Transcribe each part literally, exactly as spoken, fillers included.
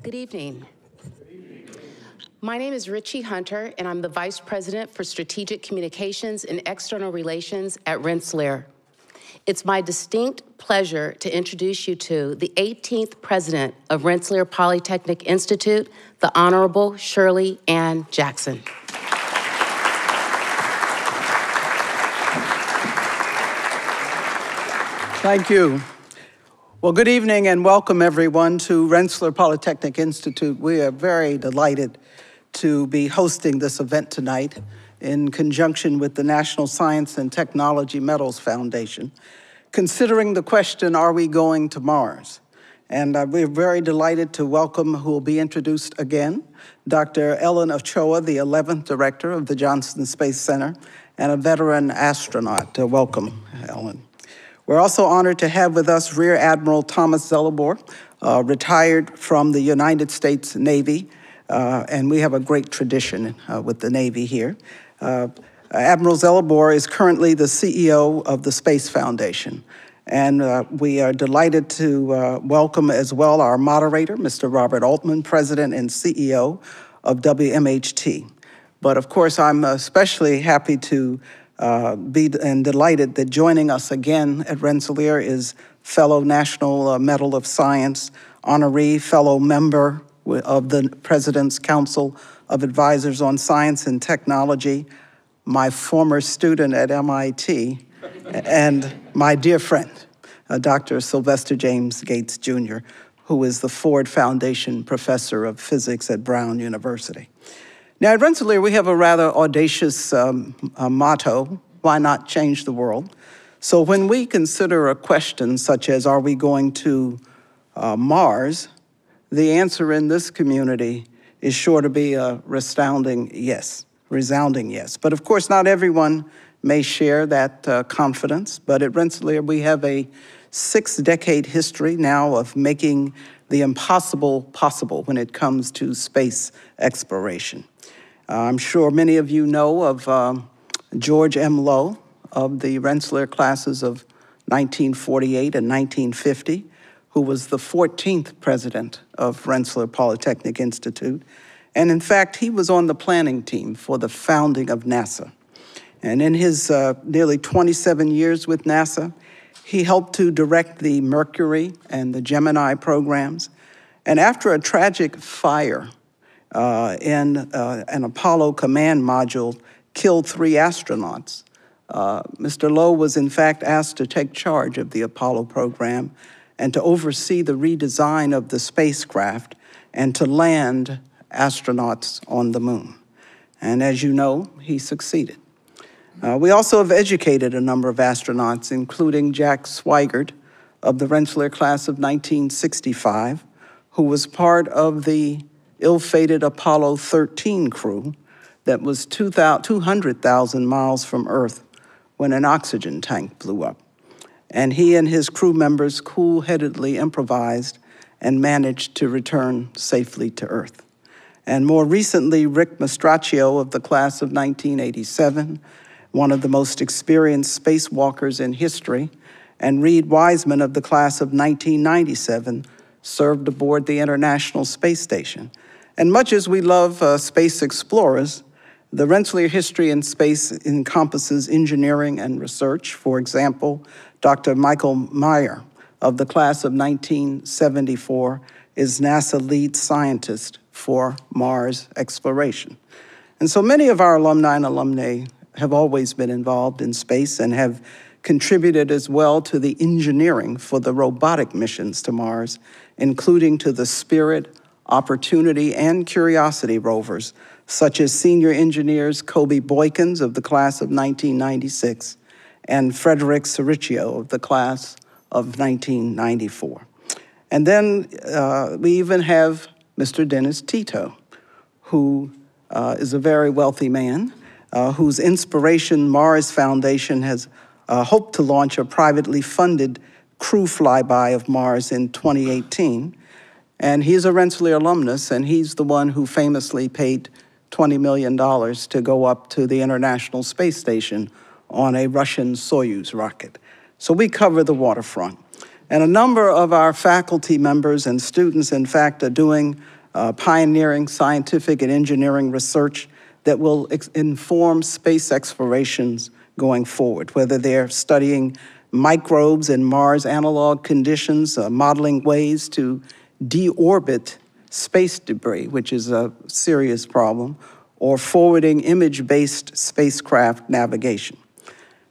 Good evening. Good evening. My name is Richie Hunter, and I'm the Vice President for Strategic Communications and External Relations at Rensselaer. It's my distinct pleasure to introduce you to the eighteenth President of Rensselaer Polytechnic Institute, the Honorable Shirley Ann Jackson. Thank you. Well, good evening and welcome everyone to Rensselaer Polytechnic Institute. We are very delighted to be hosting this event tonight in conjunction with the National Science and Technology Medals Foundation, considering the question, are we going to Mars? And uh, we're very delighted to welcome, who will be introduced again, Doctor Ellen Ochoa, the eleventh Director of the Johnson Space Center and a veteran astronaut. Uh, welcome, Ellen. We're also honored to have with us Rear Admiral Thomas Zelibor, uh, retired from the United States Navy, uh, and we have a great tradition uh, with the Navy here. Uh, Admiral Zelibor is currently the C E O of the Space Foundation, and uh, we are delighted to uh, welcome as well our moderator, Mister Robert Altman, President and C E O of W M H T. But of course, I'm especially happy to Uh, be and delighted that joining us again at Rensselaer is fellow National uh, Medal of Science honoree, fellow member of the President's Council of Advisors on Science and Technology, my former student at M I T, and my dear friend, uh, Doctor Sylvester James Gates, Junior, who is the Ford Foundation Professor of Physics at Brown University. Now, at Rensselaer, we have a rather audacious um, uh, motto, why not change the world? So when we consider a question such as, are we going to uh, Mars? The answer in this community is sure to be a resounding yes, resounding yes. But of course, not everyone may share that uh, confidence. But at Rensselaer, we have a six-decade history now of making the impossible possible when it comes to space exploration. I'm sure many of you know of um, George M. Low of the Rensselaer classes of nineteen forty-eight and nineteen fifty, who was the fourteenth president of Rensselaer Polytechnic Institute. And in fact, he was on the planning team for the founding of NASA. And in his uh, nearly twenty-seven years with NASA, he helped to direct the Mercury and the Gemini programs. And after a tragic fire Uh, in uh, an Apollo command module killed three astronauts, Uh, Mister Low was in fact asked to take charge of the Apollo program and to oversee the redesign of the spacecraft and to land astronauts on the moon. And as you know, he succeeded. Uh, we also have educated a number of astronauts, including Jack Swigert of the Rensselaer class of nineteen sixty-five, who was part of the ill-fated Apollo thirteen crew that was two hundred thousand miles from Earth when an oxygen tank blew up. And he and his crew members cool-headedly improvised and managed to return safely to Earth. And more recently, Rick Mastracchio of the class of nineteen eighty-seven, one of the most experienced spacewalkers in history, and Reed Wiseman of the class of nineteen ninety-seven served aboard the International Space Station. And much as we love uh, space explorers, the Rensselaer history in space encompasses engineering and research. For example, Doctor Michael Meyer of the class of nineteen seventy-four is NASA lead scientist for Mars exploration. And so many of our alumni and alumnae have always been involved in space and have contributed as well to the engineering for the robotic missions to Mars, including to the Spirit, Opportunity, and Curiosity rovers, such as senior engineers Kobe Boykins of the class of nineteen ninety-six and Frederick Sericchio of the class of nineteen ninety-four. And then uh, we even have Mister Dennis Tito, who uh, is a very wealthy man, uh, whose Inspiration Mars Foundation has uh, hoped to launch a privately funded crew flyby of Mars in twenty eighteen. And he's a Rensselaer alumnus, and he's the one who famously paid twenty million dollars to go up to the International Space Station on a Russian Soyuz rocket. So we cover the waterfront. And a number of our faculty members and students, in fact, are doing uh, pioneering scientific and engineering research that will ex- inform space explorations going forward, whether they're studying microbes in Mars analog conditions, uh, modeling ways to deorbit space debris, which is a serious problem, or forwarding image-based spacecraft navigation.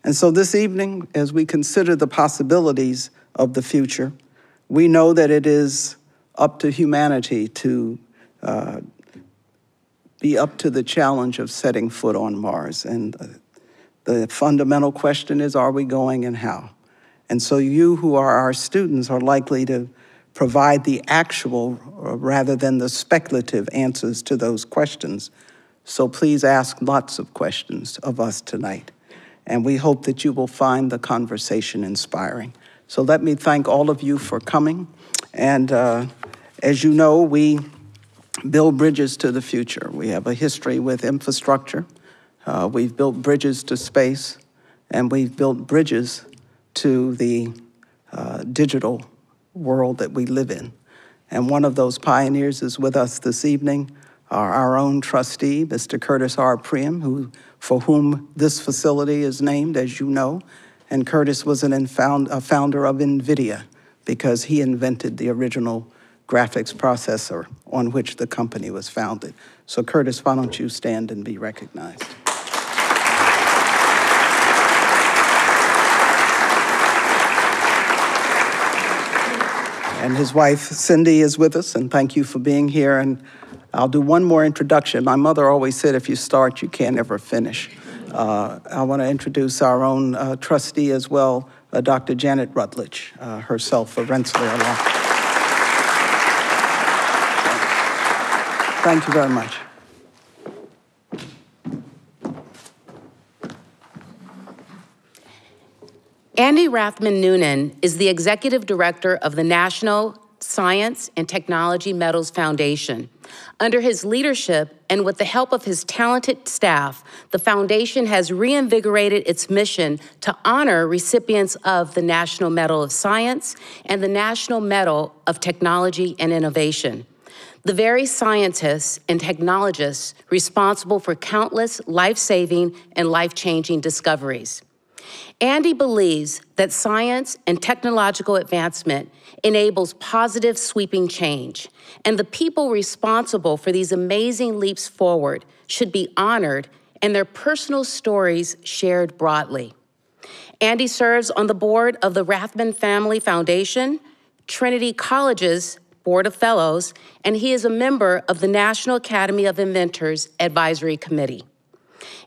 And so this evening, as we consider the possibilities of the future, we know that it is up to humanity to uh, be up to the challenge of setting foot on Mars. And uh, the fundamental question is, are we going and how? And so you, who are our students, are likely to provide the actual uh, rather than the speculative answers to those questions. So please ask lots of questions of us tonight. And we hope that you will find the conversation inspiring. So let me thank all of you for coming. And uh, as you know, we build bridges to the future. We have a history with infrastructure. Uh, we've built bridges to space. And we've built bridges to the uh, digital world that we live in. And one of those pioneers is with us this evening, our, our own trustee, Mister Curtis R. Priem, who, for whom this facility is named, as you know. And Curtis was an infound, a founder of NVIDIA, because he invented the original graphics processor on which the company was founded. So Curtis, why don't you stand and be recognized? And his wife, Cindy, is with us, and thank you for being here. And I'll do one more introduction. My mother always said, if you start, you can't ever finish. Uh, I want to introduce our own uh, trustee as well, uh, Doctor Janet Rutledge, uh, herself a Rensselaer Law. Thank you very much. Andy Rathman-Noonan is the executive director of the National Science and Technology Medals Foundation. Under his leadership and with the help of his talented staff, the foundation has reinvigorated its mission to honor recipients of the National Medal of Science and the National Medal of Technology and Innovation. The very scientists and technologists responsible for countless life-saving and life-changing discoveries. Andy believes that science and technological advancement enables positive, sweeping change, and the people responsible for these amazing leaps forward should be honored and their personal stories shared broadly. Andy serves on the board of the Rathman Family Foundation, Trinity College's Board of Fellows, and he is a member of the National Academy of Inventors Advisory Committee.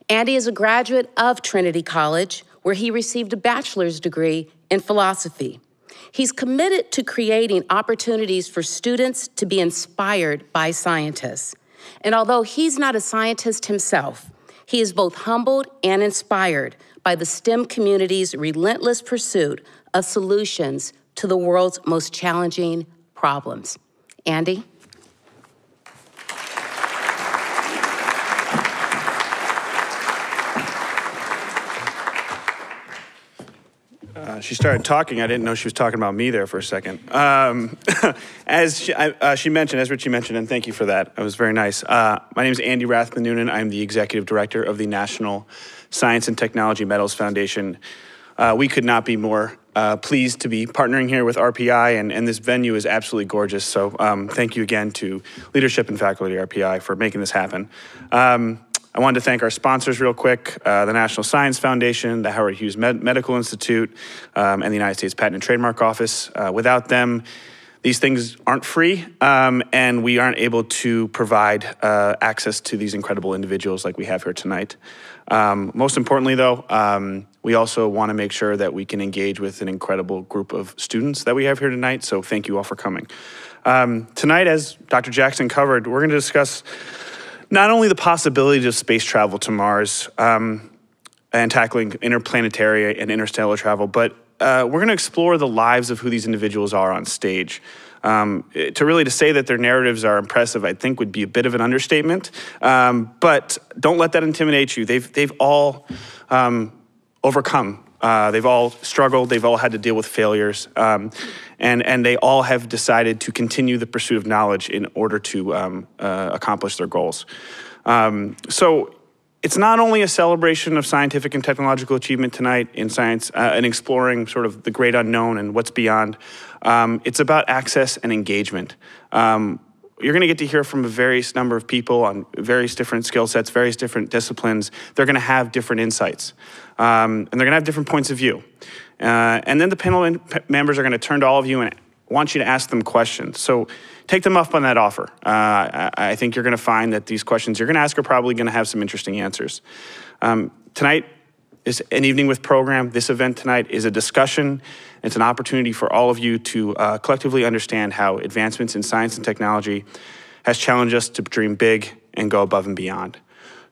Andy is a graduate of Trinity College, where he received a bachelor's degree in philosophy. He's committed to creating opportunities for students to be inspired by scientists. And although he's not a scientist himself, he is both humbled and inspired by the STEM community's relentless pursuit of solutions to the world's most challenging problems. Andy? Uh, she started talking. I didn't know she was talking about me there for a second. Um, as she, I, uh, she mentioned, as Richie mentioned, and thank you for that. It was very nice. Uh, my name is Andy Rathman-Noonan. I'm the executive director of the National Science and Technology Medals Foundation. Uh, we could not be more uh, pleased to be partnering here with R P I, and, and this venue is absolutely gorgeous. So um, thank you again to leadership and faculty at R P I for making this happen. Um, I wanted to thank our sponsors real quick, uh, the National Science Foundation, the Howard Hughes Med Medical Institute, um, and the United States Patent and Trademark Office. Uh, without them, these things aren't free, um, and we aren't able to provide uh, access to these incredible individuals like we have here tonight. Um, most importantly, though, um, we also want to make sure that we can engage with an incredible group of students that we have here tonight, so thank you all for coming. Um, tonight, as Doctor Jackson covered, we're going to discuss not only the possibility of space travel to Mars um, and tackling interplanetary and interstellar travel, but uh, we're gonna explore the lives of who these individuals are on stage. Um, to really to say that their narratives are impressive, I think would be a bit of an understatement, um, but don't let that intimidate you. They've, they've all um, overcome Uh, they've all struggled. They've all had to deal with failures. Um, and, and they all have decided to continue the pursuit of knowledge in order to um, uh, accomplish their goals. Um, so it's not only a celebration of scientific and technological achievement tonight in science uh, and exploring sort of the great unknown and what's beyond. Um, it's about access and engagement. Um, You're going to get to hear from a various number of people on various different skill sets, various different disciplines. They're going to have different insights, um, and they're going to have different points of view. Uh, and then the panel members are going to turn to all of you and want you to ask them questions. So take them up on that offer. Uh, I, I think you're going to find that these questions you're going to ask are probably going to have some interesting answers. Um, tonight is an evening with program. This event tonight is a discussion. It's an opportunity for all of you to uh, collectively understand how advancements in science and technology has challenged us to dream big and go above and beyond.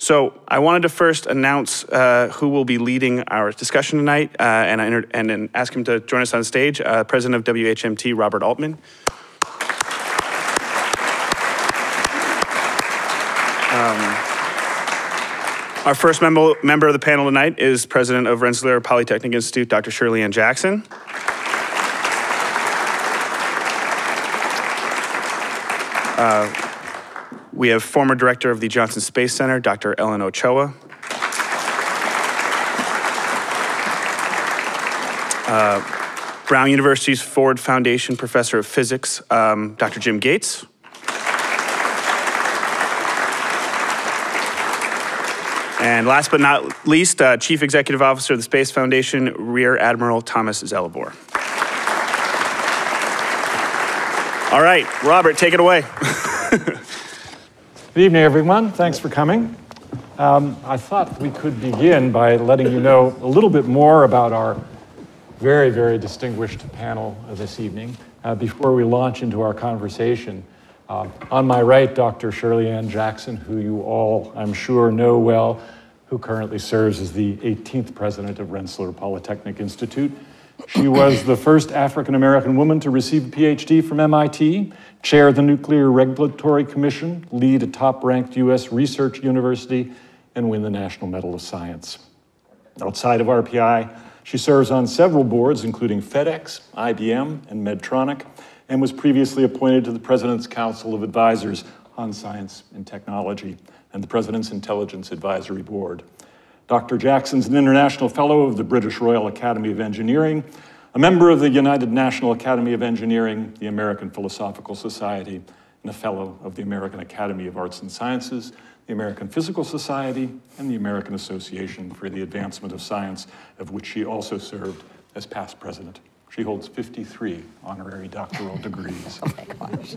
So I wanted to first announce uh, who will be leading our discussion tonight uh, and, I entered, and then ask him to join us on stage, uh, President of W H M T, Robert Altman. Um, Our first member, member of the panel tonight is President of Rensselaer Polytechnic Institute, Doctor Shirley Ann Jackson. Uh, we have former director of the Johnson Space Center, Doctor Ellen Ochoa. Uh, Brown University's Ford Foundation Professor of Physics, um, Doctor Jim Gates. And last but not least, uh, Chief Executive Officer of the Space Foundation, Rear Admiral Thomas Zelibor. All right, Robert, take it away. Good evening, everyone. Thanks for coming. Um, I thought we could begin by letting you know a little bit more about our very, very distinguished panel this evening uh, before we launch into our conversation. Uh, on my right, Doctor Shirley Ann Jackson, who you all, I'm sure, know well, who currently serves as the eighteenth president of Rensselaer Polytechnic Institute. She was the first African-American woman to receive a P H D from M I T, chair the Nuclear Regulatory Commission, lead a top-ranked U S research university, and win the National Medal of Science. Outside of R P I, she serves on several boards, including FedEx, I B M, and Medtronic, and was previously appointed to the President's Council of Advisors on Science and Technology and the President's Intelligence Advisory Board. Doctor Jackson's an International Fellow of the British Royal Academy of Engineering, a member of the United National Academy of Engineering, the American Philosophical Society, and a Fellow of the American Academy of Arts and Sciences, the American Physical Society, and the American Association for the Advancement of Science, of which she also served as past president. She holds fifty-three honorary doctoral degrees. Oh my gosh.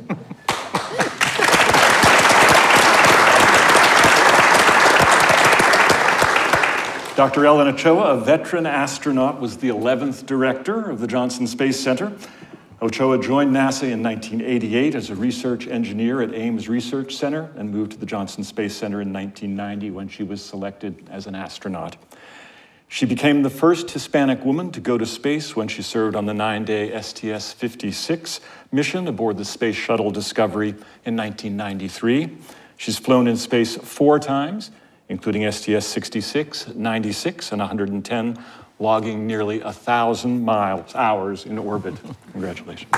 Doctor Ellen Ochoa, a veteran astronaut, was the eleventh director of the Johnson Space Center. Ochoa joined NASA in nineteen eighty-eight as a research engineer at Ames Research Center and moved to the Johnson Space Center in nineteen ninety when she was selected as an astronaut. She became the first Hispanic woman to go to space when she served on the nine-day S T S fifty-six mission aboard the Space Shuttle Discovery in nineteen ninety-three. She's flown in space four times, including S T S sixty-six, ninety-six, and one hundred ten, logging nearly one thousand miles, hours in orbit. Congratulations.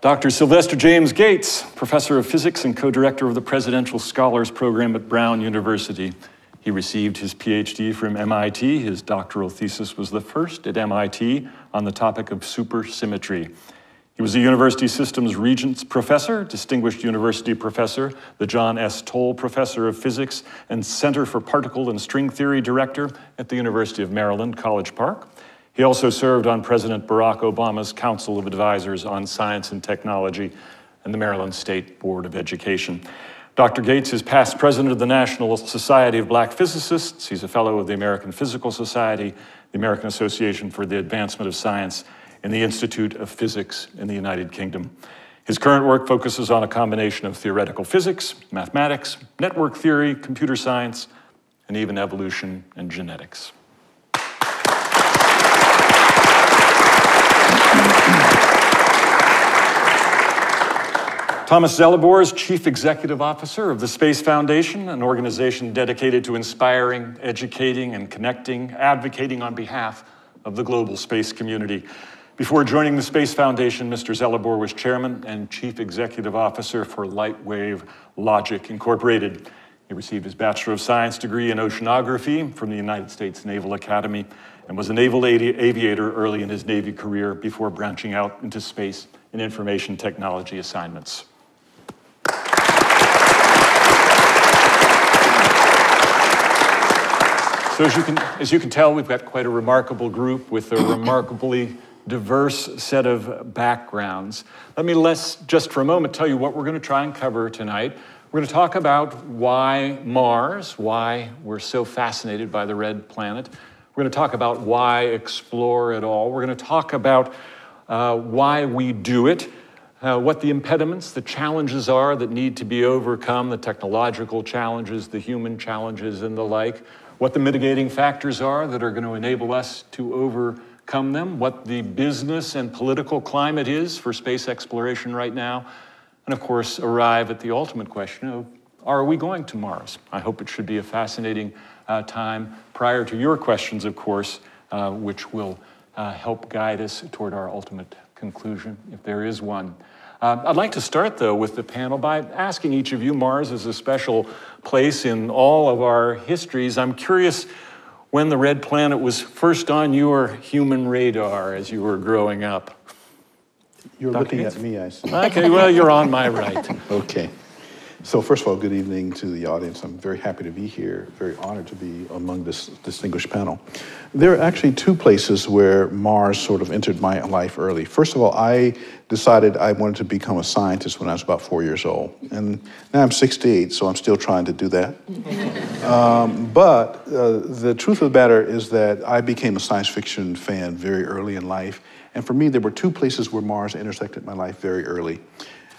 Doctor Sylvester James Gates, professor of physics and co-director of the Presidential Scholars Program at Brown University. He received his P H D from M I T. His doctoral thesis was the first at M I T on the topic of supersymmetry. He was a University Systems Regents Professor, Distinguished University Professor, the John S. Toll Professor of Physics, and Center for Particle and String Theory Director at the University of Maryland, College Park. He also served on President Barack Obama's Council of Advisors on Science and Technology and the Maryland State Board of Education. Doctor Gates is past president of the National Society of Black Physicists. He's a fellow of the American Physical Society, the American Association for the Advancement of Science, and the Institute of Physics in the United Kingdom. His current work focuses on a combination of theoretical physics, mathematics, network theory, computer science, and even evolution and genetics. Thomas Zelibor is Chief Executive Officer of the Space Foundation, an organization dedicated to inspiring, educating, and connecting, advocating on behalf of the global space community. Before joining the Space Foundation, Mister Zelibor was Chairman and Chief Executive Officer for Lightwave Logic Incorporated. He received his Bachelor of Science degree in Oceanography from the United States Naval Academy and was a naval aviator early in his Navy career before branching out into space and information technology assignments. So as you can, as you can tell, we've got quite a remarkable group with a remarkably diverse set of backgrounds. Let me let's just for a moment tell you what we're going to try and cover tonight. We're going to talk about why Mars, why we're so fascinated by the red planet. We're going to talk about why explore at all. We're going to talk about uh, why we do it. Uh, what the impediments, the challenges are that need to be overcome, the technological challenges, the human challenges, and the like, what the mitigating factors are that are going to enable us to overcome them, what the business and political climate is for space exploration right now, and of course, arrive at the ultimate question of, are we going to Mars? I hope it should be a fascinating uh, time prior to your questions, of course, uh, which will uh, help guide us toward our ultimate conclusion, if there is one. Uh, I'd like to start, though, with the panel by asking each of you, Mars is a special place in all of our histories. I'm curious when the red planet was first on your human radar as you were growing up. You're Doctor looking Gates? At me, I see. Okay, well, you're on my right. Okay. So first of all, good evening to the audience. I'm very happy to be here, very honored to be among this distinguished panel. There are actually two places where Mars sort of entered my life early. First of all, I decided I wanted to become a scientist when I was about four years old. And now I'm sixty-eight, so I'm still trying to do that. um, but uh, the truth of the matter is that I became a science fiction fan very early in life. And for me, there were two places where Mars intersected my life very early.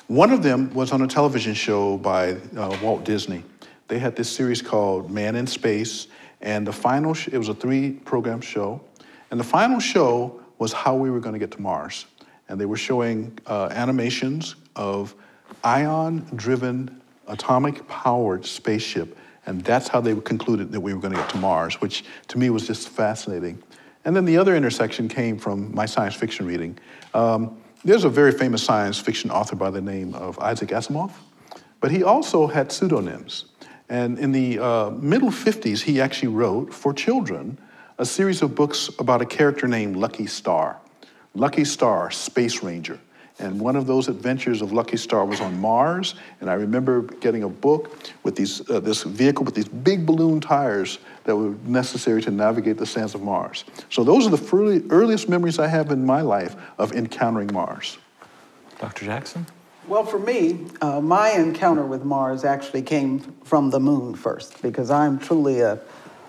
One of them was on a television show by uh, Walt Disney. They had this series called Man in Space, and the final, sh it was a three-program show, and the final show was how we were gonna get to Mars. And they were showing uh, animations of ion-driven, atomic-powered spaceship, and that's how they concluded that we were gonna get to Mars, which to me was just fascinating. And then the other intersection came from my science fiction reading. Um, there's a very famous science fiction author by the name of Isaac Asimov, but he also had pseudonyms. And in the uh, middle fifties, he actually wrote, for children, a series of books about a character named Lucky Star. Lucky Star, Space Ranger. And one of those adventures of Lucky Star was on Mars, and I remember getting a book with these, uh, this vehicle with these big balloon tires that were necessary to navigate the sands of Mars. So those are the earliest memories I have in my life of encountering Mars. Doctor Jackson? Well, for me, uh, my encounter with Mars actually came from the moon first, because I'm truly a,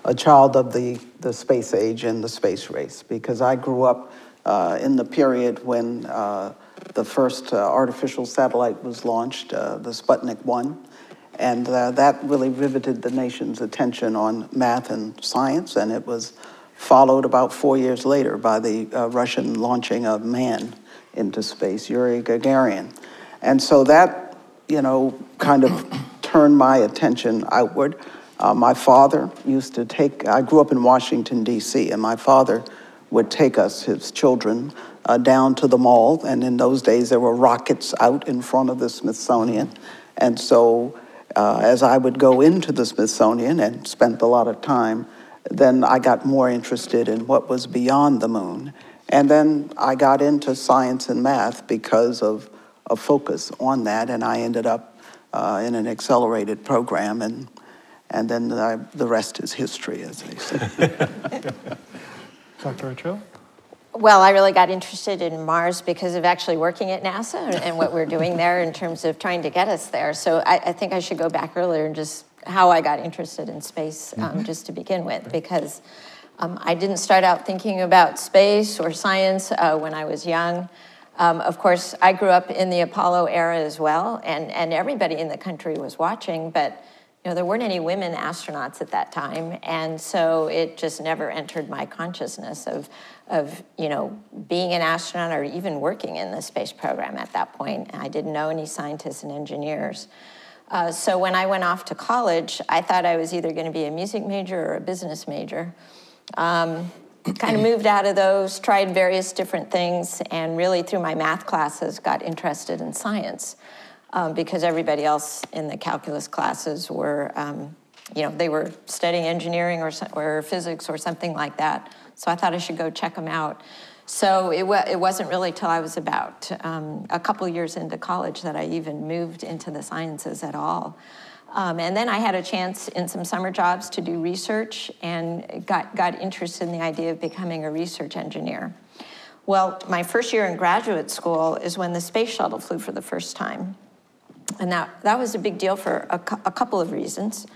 a child of the, the space age and the space race, because I grew up uh, in the period when uh, the first uh, artificial satellite was launched, uh, the Sputnik one, and uh, that really riveted the nation's attention on math and science, and it was followed about four years later by the uh, Russian launching of man into space, Yuri Gagarin. And so that, you know, kind of turned my attention outward. Uh, my father used to take, I grew up in Washington, D C, and my father would take us, his children, Uh, down to the mall, and in those days there were rockets out in front of the Smithsonian. And so uh, as I would go into the Smithsonian and spent a lot of time, then I got more interested in what was beyond the moon. And then I got into science and math because of a focus on that, and I ended up uh, in an accelerated program, and, and then I, the rest is history, as they say. Doctor Ochoa? Well, I really got interested in Mars because of actually working at NASA and, and what we're doing there in terms of trying to get us there. So I, I think I should go back earlier and just how I got interested in space um, just to begin with, because um, I didn't start out thinking about space or science uh, when I was young. Um, of course, I grew up in the Apollo era as well, and, and everybody in the country was watching, but you know, there weren't any women astronauts at that time, and so it just never entered my consciousness of, of you know, being an astronaut or even working in the space program at that point. I didn't know any scientists and engineers. Uh, so when I went off to college, I thought I was either going to be a music major or a business major. Um, kind of moved out of those, tried various different things, and really through my math classes got interested in science um, because everybody else in the calculus classes were, um, you know, they were studying engineering or, or physics or something like that. So I thought I should go check them out. So it, wa it wasn't really till I was about um, a couple years into college that I even moved into the sciences at all. Um, and then I had a chance in some summer jobs to do research and got, got interested in the idea of becoming a research engineer. Well, my first year in graduate school is when the space shuttle flew for the first time. And that, that was a big deal for a, a couple of reasons.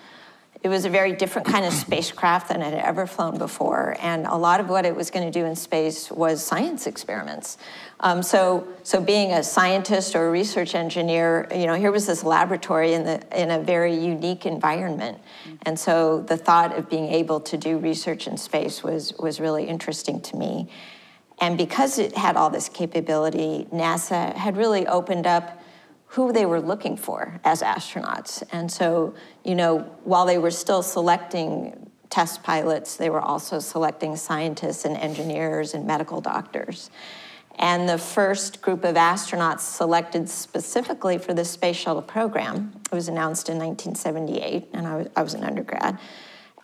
It was a very different kind of spacecraft than I had ever flown before, and a lot of what it was going to do in space was science experiments. Um, so, so being a scientist or a research engineer, you know, here was this laboratory in the in a very unique environment, and so the thought of being able to do research in space was was really interesting to me. And because it had all this capability, NASA had really opened up who they were looking for as astronauts. And so, you know, while they were still selecting test pilots, they were also selecting scientists and engineers and medical doctors. And the first group of astronauts selected specifically for the space shuttle program, it was announced in nineteen seventy-eight, and I was, I was an undergrad.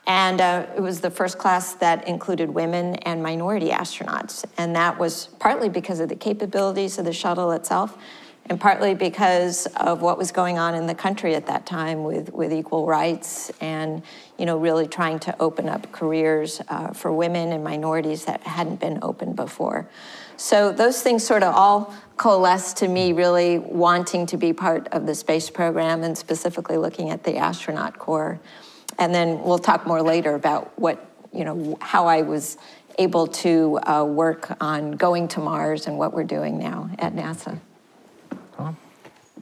And uh, it was the first class that included women and minority astronauts. And that was partly because of the capabilities of the shuttle itself, and partly because of what was going on in the country at that time with, with equal rights and, you know, really trying to open up careers uh, for women and minorities that hadn't been open before. So those things sort of all coalesced to me really wanting to be part of the space program and specifically looking at the astronaut corps. And then we'll talk more later about what, you know, how I was able to uh, work on going to Mars and what we're doing now at NASA.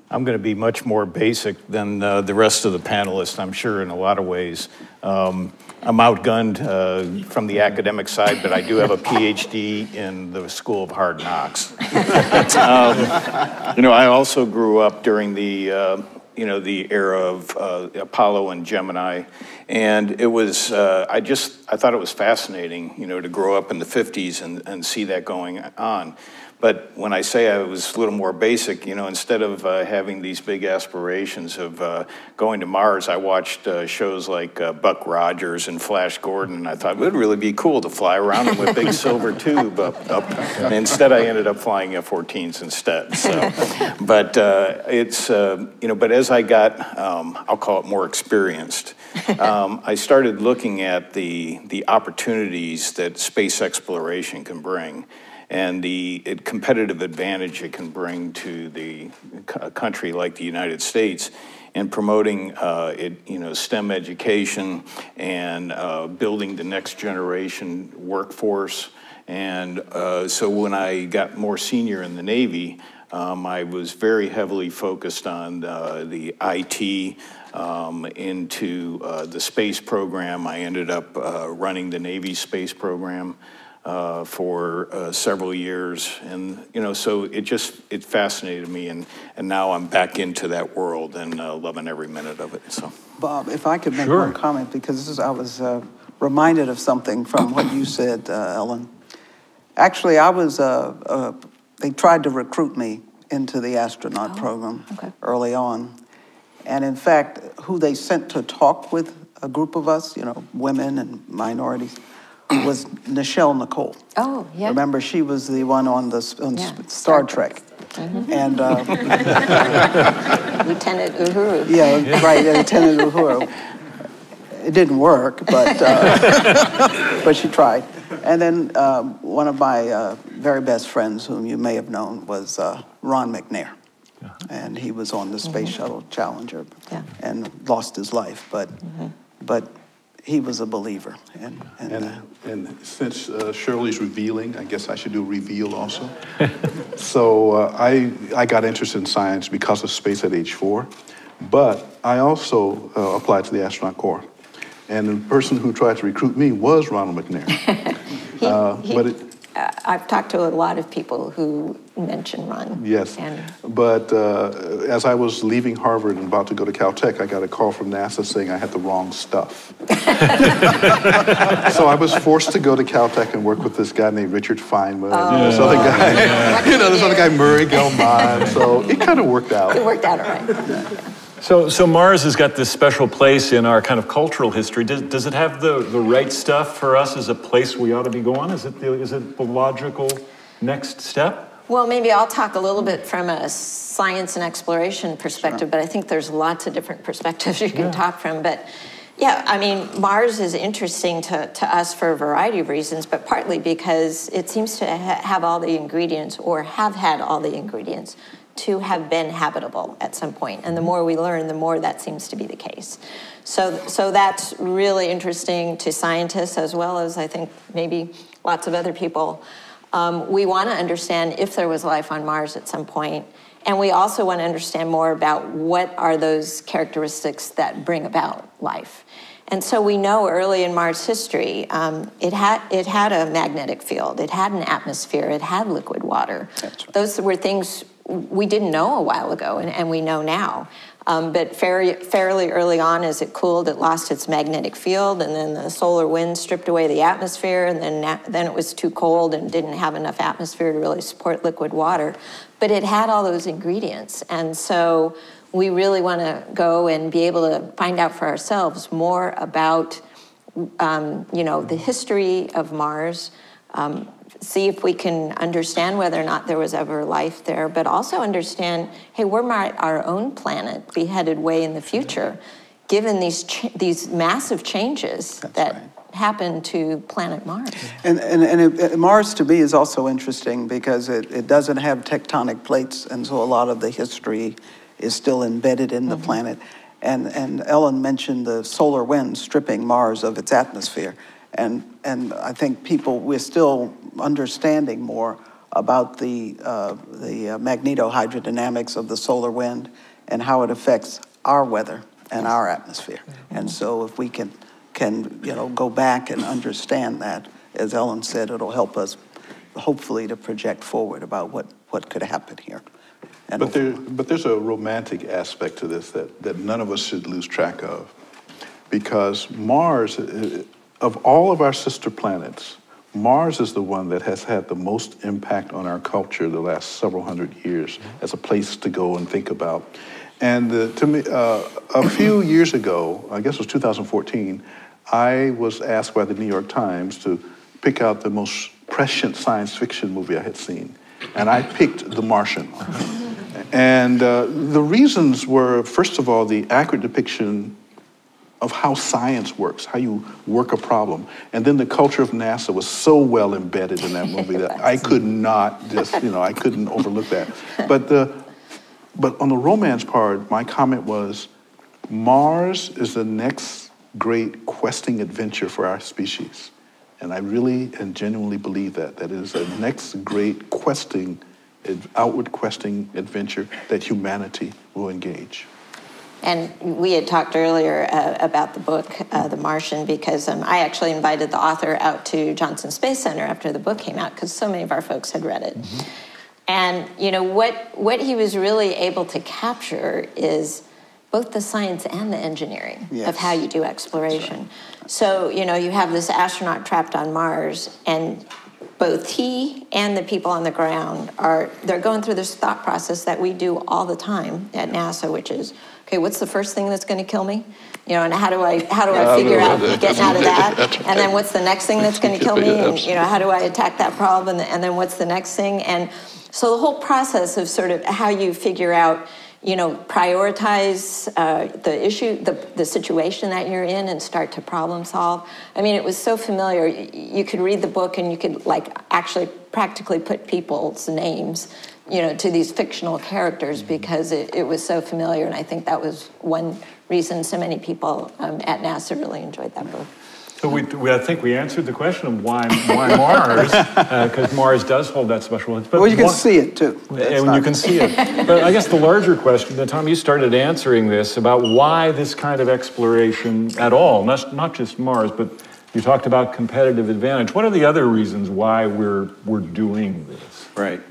I'm going to be much more basic than uh, the rest of the panelists, I'm sure, in a lot of ways. Um, I'm outgunned uh, from the academic side, but I do have a PhD in the School of Hard Knocks. um, you know, I also grew up during the, uh, you know, the era of uh, Apollo and Gemini, and it was, uh, I just, I thought it was fascinating, you know, to grow up in the fifties and, and see that going on. But when I say I was a little more basic, you know, instead of uh, having these big aspirations of uh, going to Mars, I watched uh, shows like uh, Buck Rogers and Flash Gordon, and I thought it would really be cool to fly around them with a big silver tube up, up. And instead, I ended up flying F fourteens instead. So, but uh, it's, uh, you know, but as I got, um, I'll call it more experienced, um, I started looking at the the opportunities that space exploration can bring, and the it, competitive advantage it can bring to the a country like the United States in promoting uh, it, you know, STEM education and uh, building the next generation workforce. And uh, so when I got more senior in the Navy, um, I was very heavily focused on uh, the I T. Um, into uh, the space program. I ended up uh, running the Navy space program Uh, for uh, several years, and you know, so it just it fascinated me, and and now I'm back into that world and uh, loving every minute of it. So, Bob, if I could make sure. one comment, because this is, I was uh, reminded of something from what you said, uh, Ellen. Actually, I was uh, uh, they tried to recruit me into the astronaut oh, program okay. early on, and in fact, who they sent to talk with a group of us, you know, women and minorities, was Nichelle Nicole. Oh, yeah. Remember, she was the one on the on yeah. Star Trek. Mm-hmm. And uh, Lieutenant Uhuru. Yeah, right. Yeah, Lieutenant Uhuru. It didn't work, but uh, but she tried. And then uh, one of my uh, very best friends, whom you may have known, was uh, Ron McNair, yeah. and he was on the Space mm-hmm. Shuttle Challenger yeah. and lost his life, but mm-hmm. but. He was a believer. And, and, and, uh, and since uh, Shirley's revealing, I guess I should do reveal also. so uh, I, I got interested in science because of space at age four. But I also uh, applied to the astronaut corps. And the person who tried to recruit me was Ronald McNair. he, uh, he, but it, uh, I've talked to a lot of people who mention Ron. Yes, and, but uh, as I was leaving Harvard and about to go to Caltech, I got a call from NASA saying I had the wrong stuff. So I was forced to go to Caltech and work with this guy named Richard Feynman, oh, and this other guy, yeah. you know, this other guy Murray Gell-Mann. So it kind of worked out. It worked out all right. Yeah. So, so Mars has got this special place in our kind of cultural history. Does, does it have the, the right stuff for us as a place we ought to be going? Is it the, is it the logical next step? Well, maybe I'll talk a little bit from a science and exploration perspective, sure. but I think there's lots of different perspectives you can yeah. talk from. But yeah, I mean, Mars is interesting to, to us for a variety of reasons, but partly because it seems to ha have all the ingredients, or have had all the ingredients, to have been habitable at some point. And the more we learn, the more that seems to be the case. So, so that's really interesting to scientists as well as I think maybe lots of other people. Um, we want to understand if there was life on Mars at some point. And we also want to understand more about what are those characteristics that bring about life. And so we know early in Mars history, um, it, had, it had a magnetic field, it had an atmosphere, it had liquid water. That's right. Those were things we didn't know a while ago, and, and we know now. Um, but fairly, fairly early on, as it cooled, it lost its magnetic field, and then the solar wind stripped away the atmosphere, and then, then it was too cold and didn't have enough atmosphere to really support liquid water. But it had all those ingredients, and so we really want to go and be able to find out for ourselves more about, um, you know, the history of Mars, um, see if we can understand whether or not there was ever life there, but also understand, hey, we're our own planet beheaded way in the future, given these ch these massive changes That's that right. happen to planet Mars. And, and, and it, it, Mars, to me, is also interesting because it, it doesn't have tectonic plates, and so a lot of the history is still embedded in the mm-hmm. planet. And, and Ellen mentioned the solar wind stripping Mars of its atmosphere. And, and I think people, we're still understanding more about the, uh, the magnetohydrodynamics of the solar wind and how it affects our weather and our atmosphere. And so if we can, can you know, go back and understand that, as Ellen said, it'll help us hopefully to project forward about what, what could happen here. And but, there, but there's a romantic aspect to this that, that none of us should lose track of, because Mars, it, of all of our sister planets, Mars is the one that has had the most impact on our culture the last several hundred years as a place to go and think about. And uh, to me, uh, a few years ago, I guess it was two thousand fourteen, I was asked by the New York Times to pick out the most prescient science fiction movie I had seen. And I picked The Martian. And uh, the reasons were, first of all, the accurate depiction of how science works, how you work a problem. And then the culture of NASA was so well embedded in that movie that I could not just, you know, I couldn't overlook that. But, the, but on the romance part, my comment was, Mars is the next great questing adventure for our species. And I really and genuinely believe that. That is the next great questing, outward questing adventure that humanity will engage. And we had talked earlier uh, about the book, uh, The Martian, because um, I actually invited the author out to Johnson Space Center after the book came out, because so many of our folks had read it. Mm-hmm. And you know what, what he was really able to capture is both the science and the engineering yes. of how you do exploration. That's right. So you know, you have this astronaut trapped on Mars, and both he and the people on the ground are, they're going through this thought process that we do all the time at NASA, which is, okay, what's the first thing that's going to kill me? You know, and how do I how do I figure out getting out of that? And then what's the next thing that's going to kill me? And you know, how do I attack that problem? And then what's the next thing? And so the whole process of sort of how you figure out, you know, prioritize uh, the issue, the the situation that you're in, and start to problem solve. I mean, it was so familiar. You could read the book, and you could like actually practically put people's names, you know, to these fictional characters because it, it was so familiar. And I think that was one reason so many people um, at NASA really enjoyed that book. So we, we, I think we answered the question of why, why Mars, because uh, Mars does hold that special. But well, you can one, see it, too. And not... you can see it. But I guess the larger question, and Tom, you started answering this, about why this kind of exploration at all, not, not just Mars, but you talked about competitive advantage. What are the other reasons why we're, we're doing this? Right.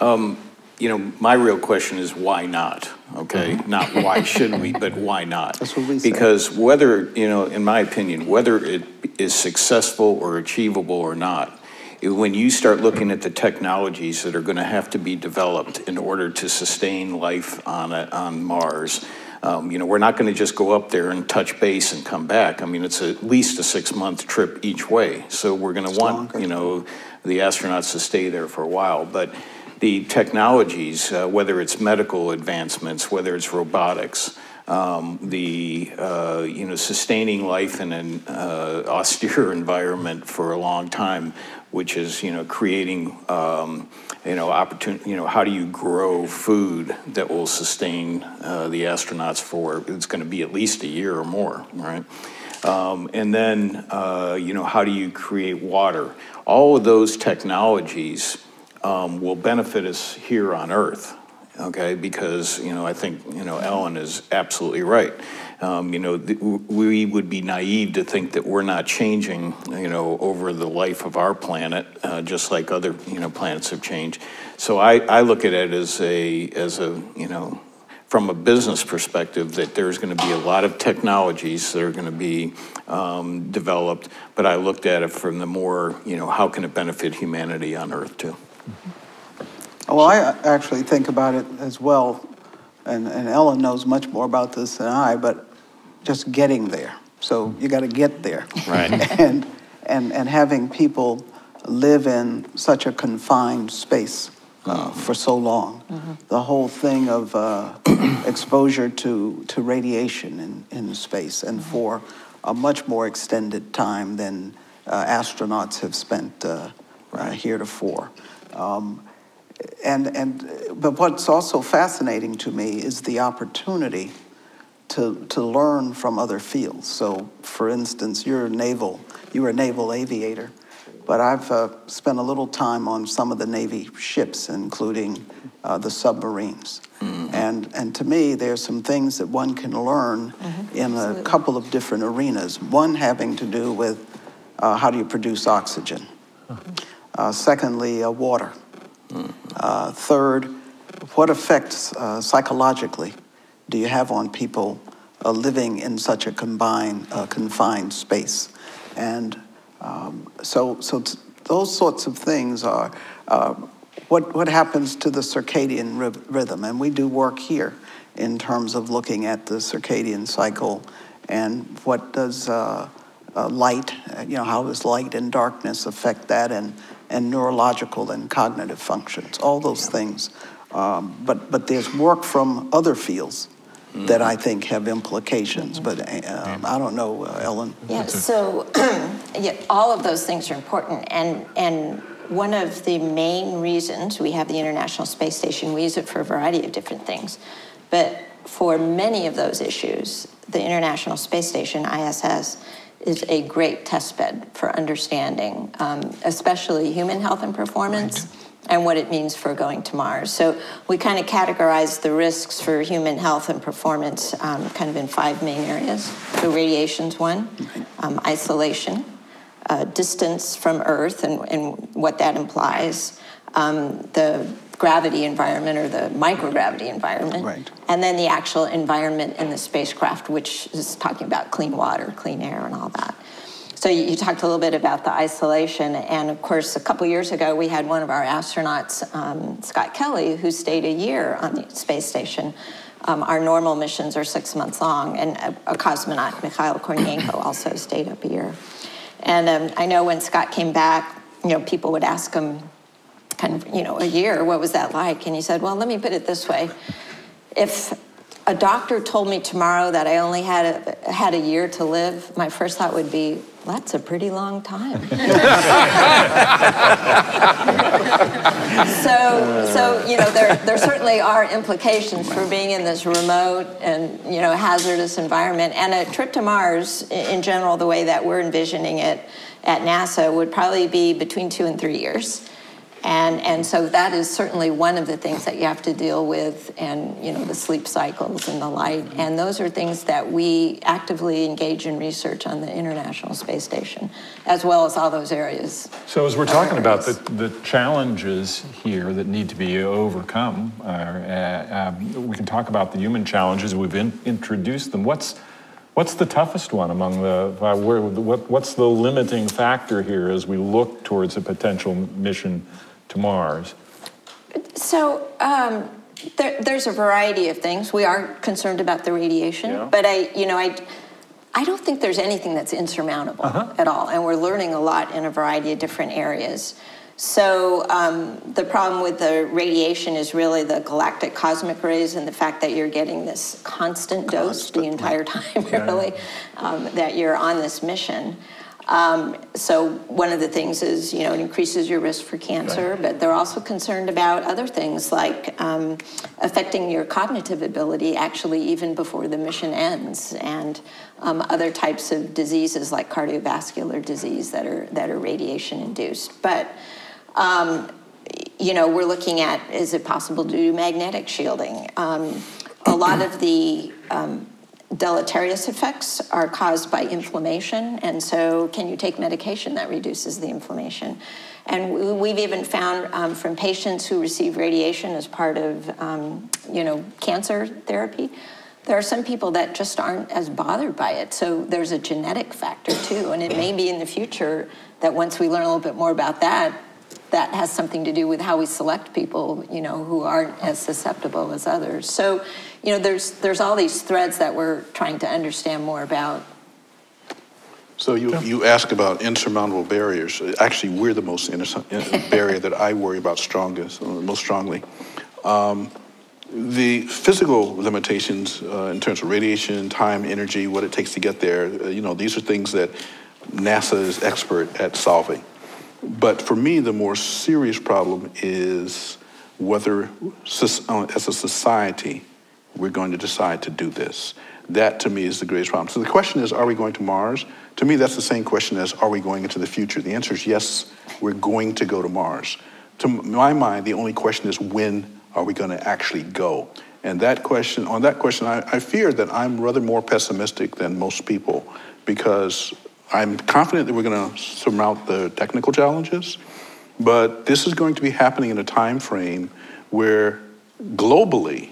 Um, you know, my real question is why not, okay? Mm-hmm. Not why should we, but why not? That's what we say. Because whether, you know, in my opinion, whether it is successful or achievable or not, it, when you start looking at the technologies that are going to have to be developed in order to sustain life on, a, on Mars, um, you know, we're not going to just go up there and touch base and come back. I mean, it's at least a six-month trip each way. So we're going to want, longer. you know, the astronauts to stay there for a while. But the technologies, uh, whether it's medical advancements, whether it's robotics, um, the uh, you know sustaining life in an uh, austere environment for a long time, which is you know creating um, you know opportunity. You know how do you grow food that will sustain uh, the astronauts for it's going to be at least a year or more, right? Um, and then uh, you know how do you create water? All of those technologies. Um, will benefit us here on Earth, okay? Because, you know, I think, you know, Ellen is absolutely right. Um, you know, th we would be naive to think that we're not changing, you know, over the life of our planet, uh, just like other, you know, planets have changed. So I, I look at it as a, as a, you know, from a business perspective, that there's going to be a lot of technologies that are going to be um, developed, but I looked at it from the more, you know, how can it benefit humanity on Earth, too? Well, I actually think about it as well, and, and Ellen knows much more about this than I, but just getting there. So you got to get there. Right. and, and, and having people live in such a confined space uh, for so long. Mm-hmm. The whole thing of uh, exposure to, to radiation in, in space, and mm-hmm. for a much more extended time than uh, astronauts have spent uh, right. uh, heretofore. Um, and, and, but what's also fascinating to me is the opportunity to, to learn from other fields. So, for instance, you're naval, you were a naval aviator, but I've uh, spent a little time on some of the Navy ships, including uh, the submarines. Mm-hmm. And, and to me, there's some things that one can learn mm-hmm. in Absolutely. a couple of different arenas. One having to do with uh, how do you produce oxygen? Mm-hmm. Uh, secondly, uh, water. Uh, third, what effects uh, psychologically do you have on people uh, living in such a combined, uh, confined space? And um, so, so t those sorts of things are uh, what what happens to the circadian ry rhythm, and we do work here in terms of looking at the circadian cycle and what does uh, uh, light, you know, how does light and darkness affect that, and and neurological and cognitive functions, all those yeah. things. Um, but, but there's work from other fields mm. that I think have implications, mm-hmm. but um, I don't know, uh, Ellen. Yeah, so yeah, all of those things are important, and, and one of the main reasons we have the International Space Station, we use it for a variety of different things, but for many of those issues, the International Space Station, I S S, is a great testbed for understanding, um, especially human health and performance right. and what it means for going to Mars. So we kind of categorize the risks for human health and performance um, kind of in five main areas. So radiation's one, um, isolation, uh, distance from Earth and, and what that implies, um, the gravity environment or the microgravity environment, right. and then the actual environment in the spacecraft, which is talking about clean water, clean air, and all that. So you, you talked a little bit about the isolation, and of course, a couple years ago, we had one of our astronauts, um, Scott Kelly, who stayed a year on the space station. Um, our normal missions are six months long, and a, a cosmonaut, Mikhail Kornienko, also stayed up a year. And um, I know when Scott came back, you know, people would ask him, kind of, you know, a year, what was that like? And he said, well, let me put it this way. If a doctor told me tomorrow that I only had a, had a year to live, my first thought would be, well, that's a pretty long time. so, so you know, there, there certainly are implications for being in this remote and, you know, hazardous environment. And a trip to Mars, in general, the way that we're envisioning it at NASA, would probably be between two and three years. And, and so that is certainly one of the things that you have to deal with, and, you know, the sleep cycles and the light. And those are things that we actively engage in research on the International Space Station, as well as all those areas. So as we're talking about the, the challenges here that need to be overcome, uh, uh, um, we can talk about the human challenges. We've in, introduced them. What's, what's the toughest one among the, uh, where, what, what's the limiting factor here as we look towards a potential mission to Mars? So um, there, there's a variety of things. We are concerned about the radiation, yeah. but I, you know, I, I don't think there's anything that's insurmountable uh-huh. at all, and we're learning a lot in a variety of different areas. So um, the problem with the radiation is really the galactic cosmic rays and the fact that you're getting this constant dose the entire time, yeah. really, um, that you're on this mission. Um, so one of the things is, you know, it increases your risk for cancer, right. but they're also concerned about other things like um, affecting your cognitive ability actually even before the mission ends, and um, other types of diseases like cardiovascular disease that are, that are radiation induced. But, um, you know, we're looking at, is it possible to do magnetic shielding? Um, a lot of the... Um, deleterious effects are caused by inflammation, and so can you take medication that reduces the inflammation? And we've even found um, from patients who receive radiation as part of, um, you know, cancer therapy, there are some people that just aren't as bothered by it. So there's a genetic factor too, and it may be in the future that once we learn a little bit more about that, that has something to do with how we select people, you know, who aren't as susceptible as others. So, you know, there's there's all these threads that we're trying to understand more about. So you, you ask about insurmountable barriers. Actually, we're the most barrier that I worry about strongest, most strongly. Um, the physical limitations uh, in terms of radiation, time, energy, what it takes to get there, uh, you know, these are things that NASA is expert at solving. But for me, the more serious problem is whether, as a society, we're going to decide to do this. That, to me, is the greatest problem. So the question is, are we going to Mars? To me, that's the same question as, are we going into the future? The answer is yes, we're going to go to Mars. To my mind, the only question is, when are we going to actually go? And that question, on that question, I, I fear that I'm rather more pessimistic than most people, because I'm confident that we're going to surmount the technical challenges, but this is going to be happening in a time frame where globally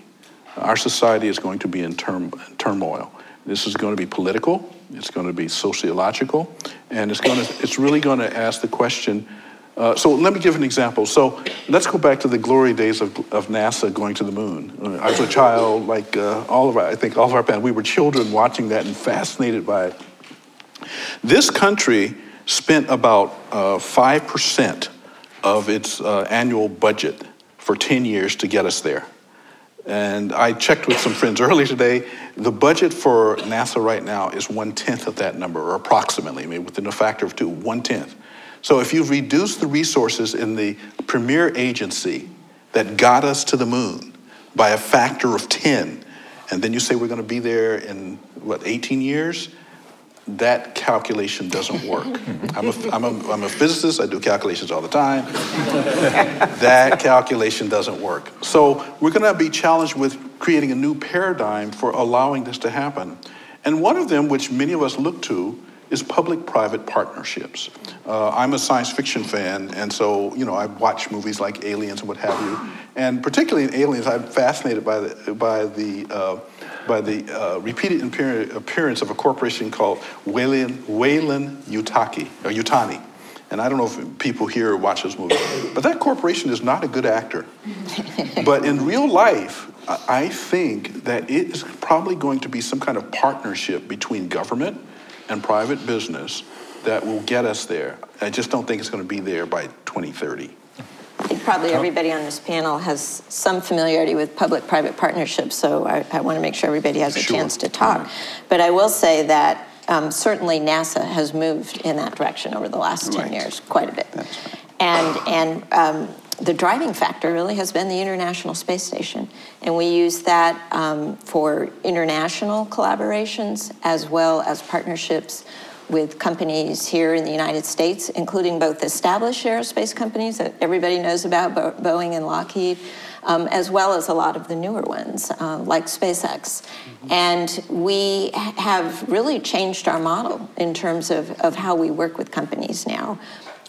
our society is going to be in term turmoil. This is going to be political, it's going to be sociological, and it's going to, it's really going to ask the question. Uh, so let me give an example. So let's go back to the glory days of, of NASA going to the moon. I was a child, like uh, all of our, I think all of our parents, we were children watching that and fascinated by it. This country spent about uh, five percent of its uh, annual budget for ten years to get us there. And I checked with some friends earlier today, the budget for NASA right now is one-tenth of that number, or approximately, I mean, within a factor of two, one-tenth. So if you reduce the resources in the premier agency that got us to the moon by a factor of ten, and then you say we're going to be there in, what, eighteen years? That calculation doesn't work. I'm a, I'm, a, I'm a physicist, I do calculations all the time. That calculation doesn't work. So we're gonna be challenged with creating a new paradigm for allowing this to happen. And one of them, which many of us look to, is public-private partnerships. Uh, I'm a science fiction fan, and so, you know, I watch movies like Aliens and what have you. And particularly in Aliens, I'm fascinated by the, by the, uh, by the uh, repeated appearance of a corporation called Weyland, Weyland Yutaki, or Yutani. And I don't know if people here watch this movie, but that corporation is not a good actor. But in real life, I think that it is probably going to be some kind of partnership between government and private business that will get us there. I just don't think it's going to be there by twenty thirty. I think probably everybody on this panel has some familiarity with public-private partnerships, so I, I want to make sure everybody has a sure. chance to talk. Yeah. But I will say that um, certainly NASA has moved in that direction over the last right. ten years quite a bit. That's right. And, and um, the driving factor really has been the International Space Station. And we use that um, for international collaborations as well as partnerships with companies here in the United States, including both established aerospace companies that everybody knows about, Bo Boeing and Lockheed, um, as well as a lot of the newer ones, uh, like SpaceX. Mm-hmm. And we have really changed our model in terms of, of how we work with companies now,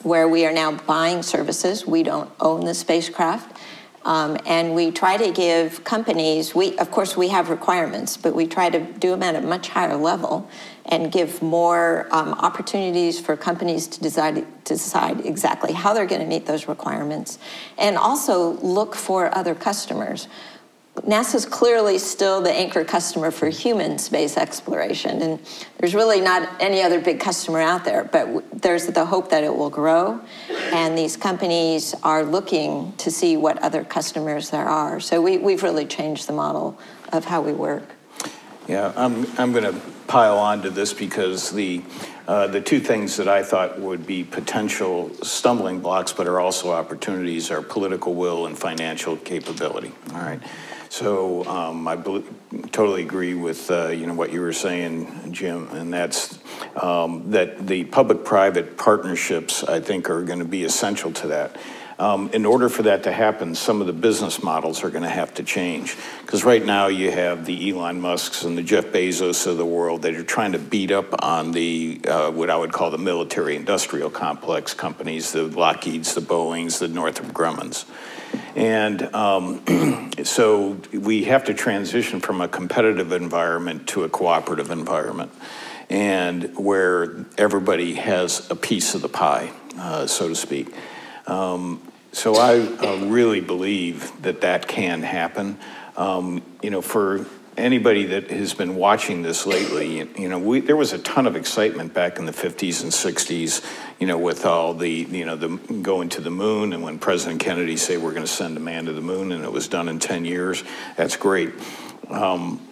where we are now buying services. We don't own the spacecraft. Um, and we try to give companies, we, of course we have requirements, but we try to do them at a much higher level and give more um, opportunities for companies to decide, to decide exactly how they're going to meet those requirements, and also look for other customers. NASA's clearly still the anchor customer for human space exploration, and there's really not any other big customer out there, but there's the hope that it will grow, and these companies are looking to see what other customers there are. So we, we've really changed the model of how we work. Yeah, I'm, I'm going to pile on to this because the, uh, the two things that I thought would be potential stumbling blocks but are also opportunities are political will and financial capability. All right. So um, I totally agree with uh, you know what you were saying, Jim, and that's um, that the public-private partnerships I think are going to be essential to that. Um, in order for that to happen, some of the business models are going to have to change, because right now you have the Elon Musks and the Jeff Bezos of the world that are trying to beat up on the uh, what I would call the military-industrial complex companies, the Lockheeds, the Boeings, the Northrop Grummans. And um, so we have to transition from a competitive environment to a cooperative environment, and where everybody has a piece of the pie, uh, so to speak. Um, so I uh, really believe that that can happen. Um, you know, for anybody that has been watching this lately, you, you know, we, there was a ton of excitement back in the fifties and sixties, you know, with all the, you know, the going to the moon, and when President Kennedy said we're going to send a man to the moon and it was done in ten years, that's great. Um,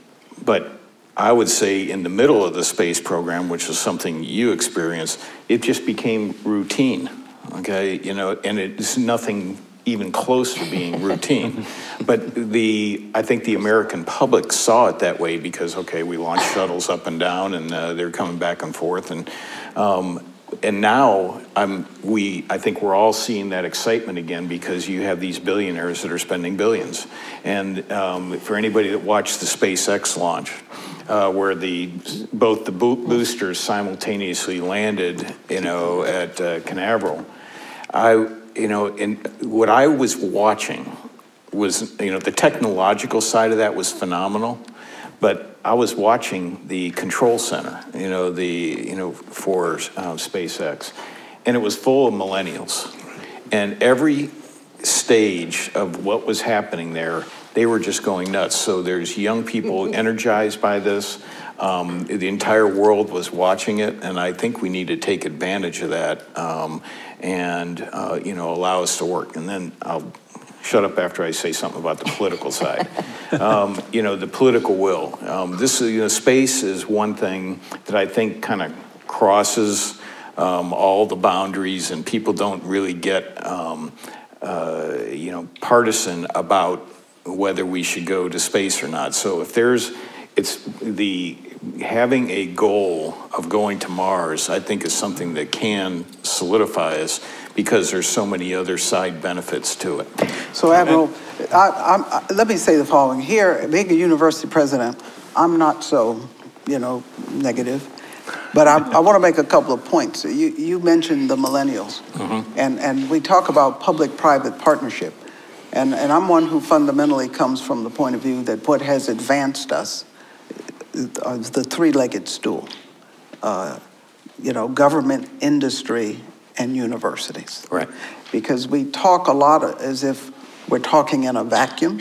but I would say in the middle of the space program, which is something you experienced, it just became routine. Okay, you know, and it's nothing even close to being routine. But the, I think the American public saw it that way because, okay, we launched shuttles up and down, and uh, they're coming back and forth. And, um, and now I'm, we, I think we're all seeing that excitement again because you have these billionaires that are spending billions. And um, for anybody that watched the SpaceX launch, Uh, where the both the bo boosters simultaneously landed, you know, at uh, Canaveral. I, you know, and what I was watching was, you know, the technological side of that was phenomenal, but I was watching the control center, you know, the, you know, for uh, SpaceX, and it was full of millennials, and every stage of what was happening there, they were just going nuts. So there's young people energized by this. Um, the entire world was watching it, and I think we need to take advantage of that um, and uh, you know, allow us to work. And then I'll shut up after I say something about the political side. Um, you know, the political will. Um, this is, you know, space is one thing that I think kind of crosses um, all the boundaries, and people don't really get um, uh, you know, partisan about whether we should go to space or not. So if there's, it's the, having a goal of going to Mars, I think is something that can solidify us because there's so many other side benefits to it. So Admiral, I, I, let me say the following. Here, being a university president, I'm not so, you know, negative, but I, I want to make a couple of points. You, you mentioned the millennials, mm-hmm. and, and we talk about public-private partnership. And, and I'm one who fundamentally comes from the point of view that what has advanced us is the three-legged stool, uh, you know, government, industry, and universities. Right. Because we talk a lot as if we're talking in a vacuum,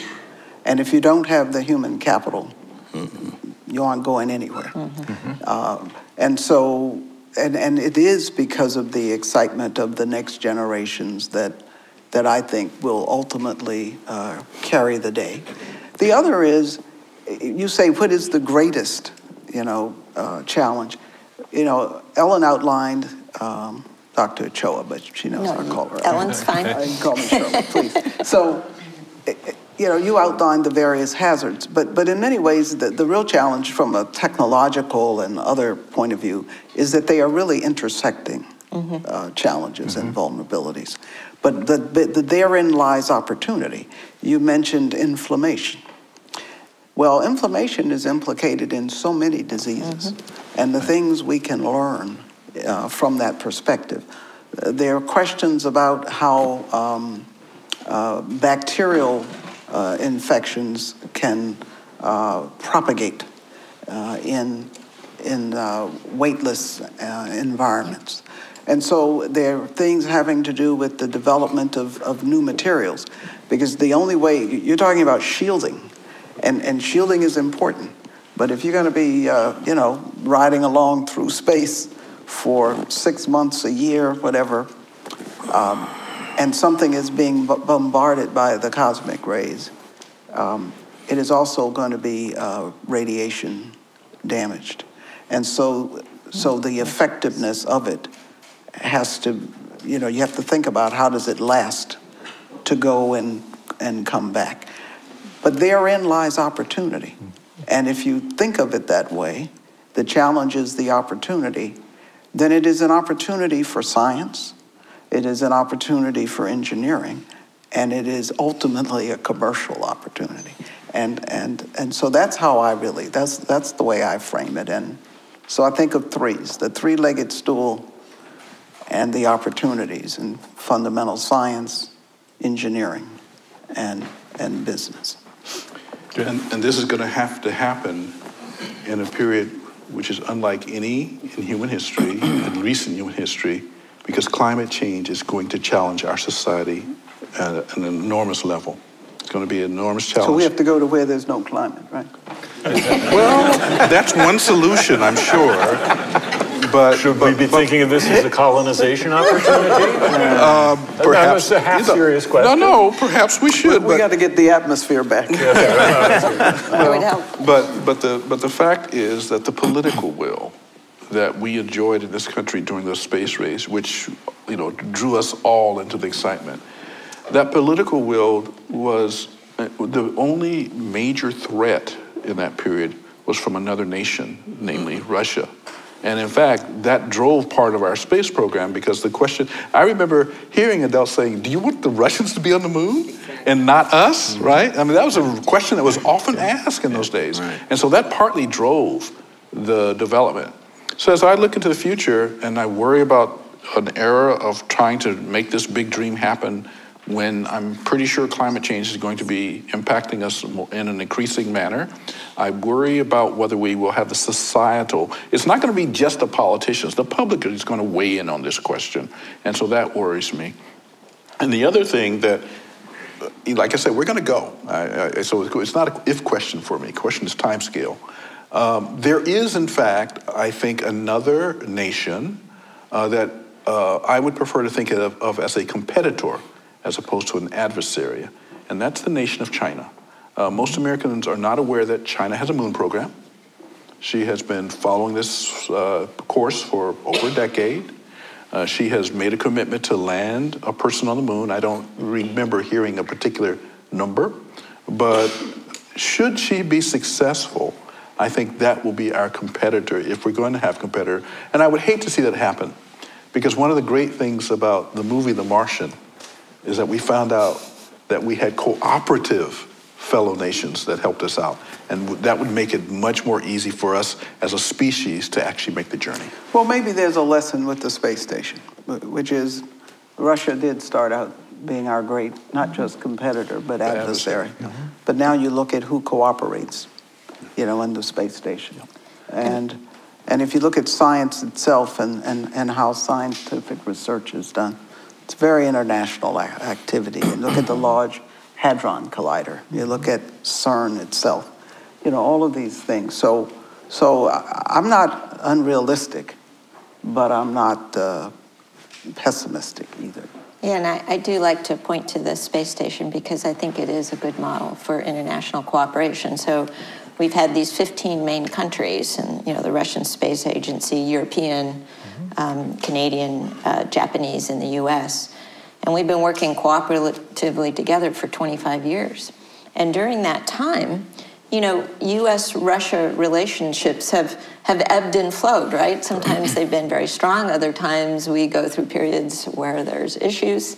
and if you don't have the human capital, mm-hmm. you aren't going anywhere. Mm-hmm. uh, and so, and, and it is because of the excitement of the next generations that that I think will ultimately uh, carry the day. The other is, you say, what is the greatest, you know, uh, challenge? You know, Ellen outlined um, Doctor Ochoa, but she knows no, I'll call her. Ellen's out. Fine. I can call me Shirley, please. So, you know, you outlined the various hazards, but, but in many ways, the, the real challenge from a technological and other point of view is that they are really intersecting mm-hmm. uh, challenges mm-hmm. and vulnerabilities. But the, the, therein lies opportunity. You mentioned inflammation. Well, inflammation is implicated in so many diseases, mm-hmm. and the things we can learn uh, from that perspective. There are questions about how um, uh, bacterial uh, infections can uh, propagate uh, in, in uh, weightless uh, environments. And so there are things having to do with the development of, of new materials, because the only way, you're talking about shielding, and, and shielding is important. But if you're going to be, uh, you know, riding along through space for six months, a year, whatever, um, and something is being bombarded by the cosmic rays, um, it is also going to be uh, radiation damaged. And so, so the effectiveness of it has to, you know, you have to think about how does it last to go and, and come back. But therein lies opportunity. And if you think of it that way, the challenge is the opportunity, then it is an opportunity for science, it is an opportunity for engineering, and it is ultimately a commercial opportunity. And, and, and so that's how I really, that's, that's the way I frame it. And so I think of threes, the three-legged stool, and the opportunities in fundamental science, engineering, and, and business. And, and this is going to have to happen in a period which is unlike any in human history, in recent human history, because climate change is going to challenge our society at an enormous level. It's going to be an enormous challenge. So we have to go to where there's no climate, right? Well, that's one solution, I'm sure. But, Should but, we be but, thinking of this as a colonization opportunity? Uh, perhaps, that was a half-serious question. No, no, perhaps we should. We, we got to get the atmosphere back. Yeah, that well, would help. But, but, the, but the fact is that the political will that we enjoyed in this country during the space race, which, you know, drew us all into the excitement, that political will was the only major threat in that period was from another nation, namely Russia. And in fact, that drove part of our space program, because the question, I remember hearing adults saying, do you want the Russians to be on the moon and not us, mm-hmm. right? I mean, that was a question that was often asked in those days. Right. And so that partly drove the development. So as I look into the future and I worry about an era of trying to make this big dream happen when I'm pretty sure climate change is going to be impacting us in an increasing manner, I worry about whether we will have the societal. It's not going to be just the politicians. The public is going to weigh in on this question, and so that worries me. And the other thing that, like I said, we're going to go. I, I, so it's not an if question for me. The question is time scale. Um, there is, in fact, I think, another nation uh, that uh, I would prefer to think of, of as a competitor, as opposed to an adversary, and that's the nation of China. Uh, most Americans are not aware that China has a moon program. She has been following this uh, course for over a decade. Uh, she has made a commitment to land a person on the moon. I don't remember hearing a particular number, but should she be successful, I think that will be our competitor, if we're going to have competitor. And I would hate to see that happen, because one of the great things about the movie The Martian is that we found out that we had cooperative fellow nations that helped us out. And that would make it much more easy for us as a species to actually make the journey. Well, maybe there's a lesson with the space station, which is Russia did start out being our great, not just competitor, but the adversary. adversary. Mm-hmm. But now you look at who cooperates, you know, in the space station. And, and if you look at science itself and, and, and how scientific research is done, it's very international activity. You look at the Large Hadron Collider. You look at CERN itself. You know, all of these things. So, so I'm not unrealistic, but I'm not uh, pessimistic either. Yeah, and I, I do like to point to the space station because I think it is a good model for international cooperation. So we've had these fifteen main countries, and you know, the Russian Space Agency, European, um, Canadian, uh, Japanese, and the U S. And we've been working cooperatively together for twenty-five years. And during that time, you know, U S Russia relationships have, have ebbed and flowed, right? Sometimes they've been very strong. Other times we go through periods where there's issues.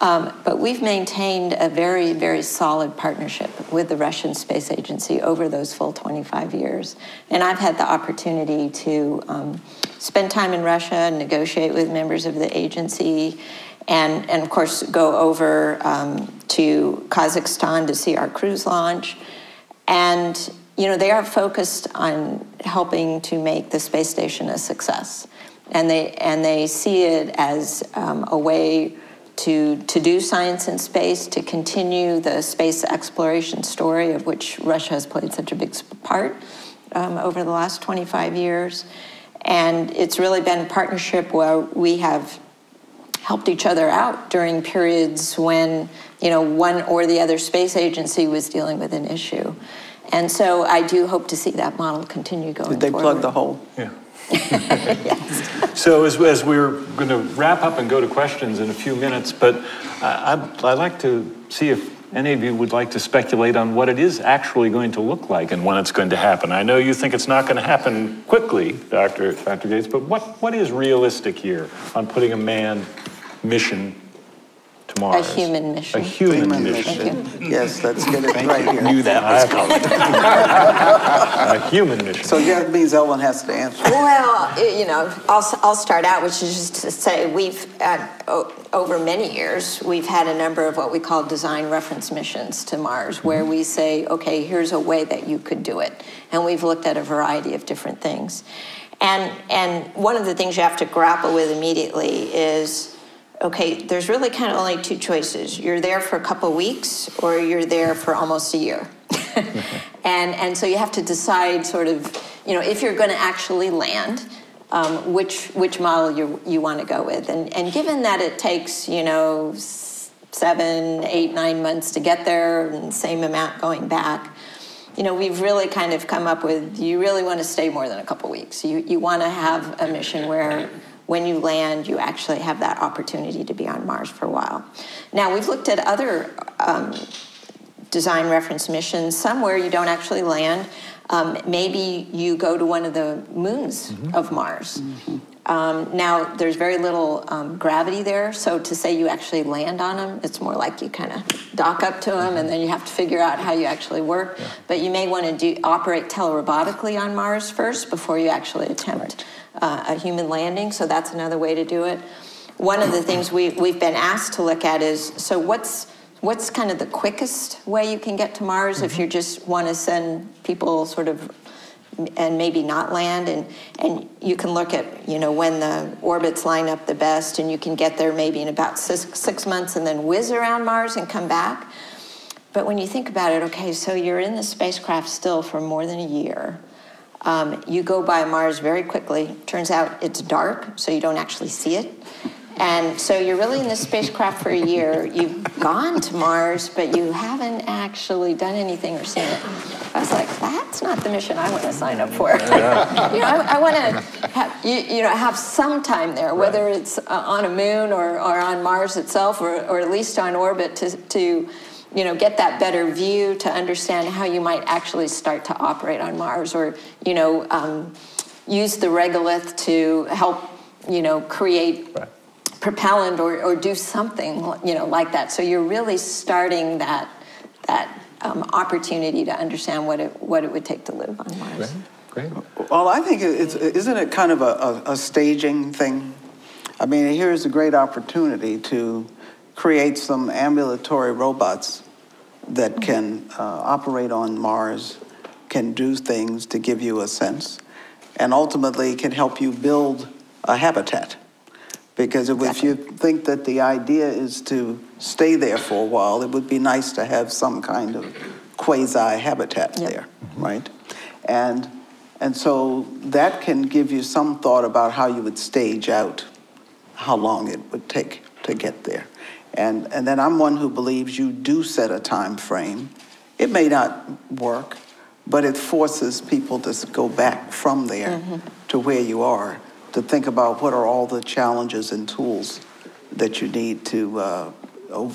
Um, but we've maintained a very, very solid partnership with the Russian Space Agency over those full twenty-five years. And I've had the opportunity to um, spend time in Russia and negotiate with members of the agency. And, and of course, go over um, to Kazakhstan to see our cruise launch. And, you know, they are focused on helping to make the space station a success. And they, and they see it as um, a way to, to do science in space, to continue the space exploration story of which Russia has played such a big part um, over the last twenty-five years. And it's really been a partnership where we have helped each other out during periods when, you know, one or the other space agency was dealing with an issue. And so I do hope to see that model continue going forward. Did they plug the hole? Yeah. Yes. So as, as we're going to wrap up and go to questions in a few minutes, but I, I'd, I'd like to see if any of you would like to speculate on what it is actually going to look like and when it's going to happen. I know you think it's not going to happen quickly, Doctor Doctor Gates, but what, what is realistic here on putting a manned mission to Mars? A human mission. A human, human mission. mission. Yes, let's get it right here. I knew that was coming. A human mission. So that means Ellen has to answer. Well, you know, I'll, I'll start out, which is just to say we've, uh, over many years, we've had a number of what we call design reference missions to Mars, where we say, okay, here's a way that you could do it. And we've looked at a variety of different things. And, and one of the things you have to grapple with immediately is, okay, there's really kind of only two choices. You're there for a couple weeks or you're there for almost a year. and, and so you have to decide sort of, you know, if you're going to actually land, um, which, which model you, you want to go with. And, and given that it takes, you know, seven, eight, nine months to get there and same amount going back, you know, we've really kind of come up with, you really want to stay more than a couple weeks. You, you want to have a mission where when you land, you actually have that opportunity to be on Mars for a while. Now, we've looked at other um, design reference missions, somewhere you don't actually land. Um, maybe you go to one of the moons mm-hmm. of Mars. Mm-hmm. um, now, there's very little um, gravity there, so to say you actually land on them, it's more like you kind of dock up to them, and then you have to figure out how you actually work. Yeah. But you may want to do, operate telerobotically on Mars first before you actually attempt right. Uh, a human landing, so that's another way to do it. One of the things we, we've been asked to look at is, so what's, what's kind of the quickest way you can get to Mars mm-hmm. if you just want to send people sort of, and maybe not land, and, and you can look at, you know, when the orbits line up the best, and you can get there maybe in about six, six months and then whiz around Mars and come back. But when you think about it, okay, so you're in the spacecraft still for more than a year. Um, you go by Mars very quickly. Turns out it's dark, so you don't actually see it. And so you're really in this spacecraft for a year. You've gone to Mars, but you haven't actually done anything or seen it. I was like, that's not the mission I want to sign up for. Yeah. You know, I, I want to have, you, you know, have some time there, whether right. it's uh, on a moon or, or on Mars itself, or, or at least on orbit to, to you know, get that better view to understand how you might actually start to operate on Mars, or, you know, um, use the regolith to help, you know, create right. propellant or, or do something, you know, like that. So you're really starting that, that um, opportunity to understand what it, what it would take to live on Mars. Great. Great. Well, I think it's, isn't it kind of a, a, a staging thing? I mean, here's a great opportunity to create some ambulatory robots that can uh, operate on Mars, can do things to give you a sense, and ultimately can help you build a habitat. Because if, exactly. if you think that the idea is to stay there for a while, it would be nice to have some kind of quasi-habitat yep. there, right? And, and so that can give you some thought about how you would stage out how long it would take to get there. And, and then I'm one who believes you do set a time frame. It may not work, but it forces people to go back from there mm-hmm. to where you are, to think about what are all the challenges and tools that you need to, uh,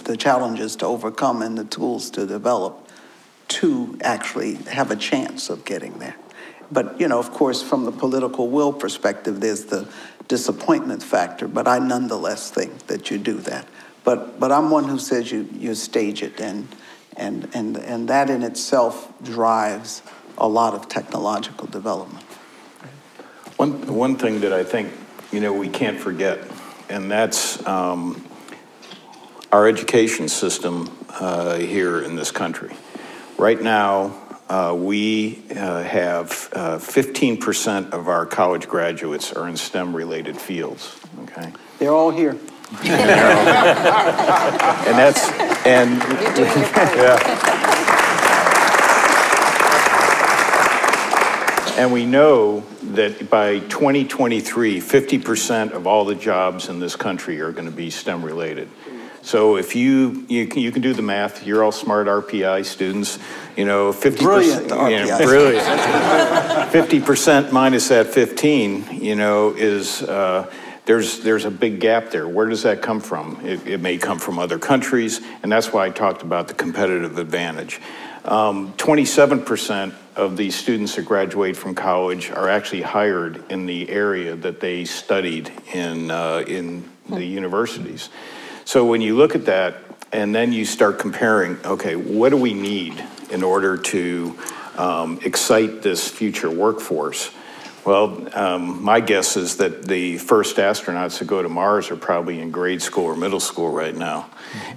the challenges to overcome and the tools to develop to actually have a chance of getting there. But, you know, of course, from the political will perspective, there's the disappointment factor, but I nonetheless think that you do that. But, but I'm one who says you, you stage it, and, and, and, and that in itself drives a lot of technological development. One, one thing that I think, you know, we can't forget, and that's um, our education system uh, here in this country. Right now, uh, we uh, have fifteen percent of our college graduates are in STEM-related fields, okay? They're all here. You know, and that's, and, You're doing your part. Yeah. And we know that by twenty twenty-three, fifty percent of all the jobs in this country are going to be STEM related. So if you, you can, you can do the math, you're all smart R P I students, you know, fifty percent. Brilliant, you know, brilliant. fifty percent minus that fifteen, you know, is, uh, There's, there's a big gap there. Where does that come from? It, it may come from other countries, and that's why I talked about the competitive advantage. Um, twenty-seven percent of the students that graduate from college are actually hired in the area that they studied in, uh, in the universities. So when you look at that, and then you start comparing, okay, what do we need in order to um, excite this future workforce? Well, um, my guess is that the first astronauts that go to Mars are probably in grade school or middle school right now.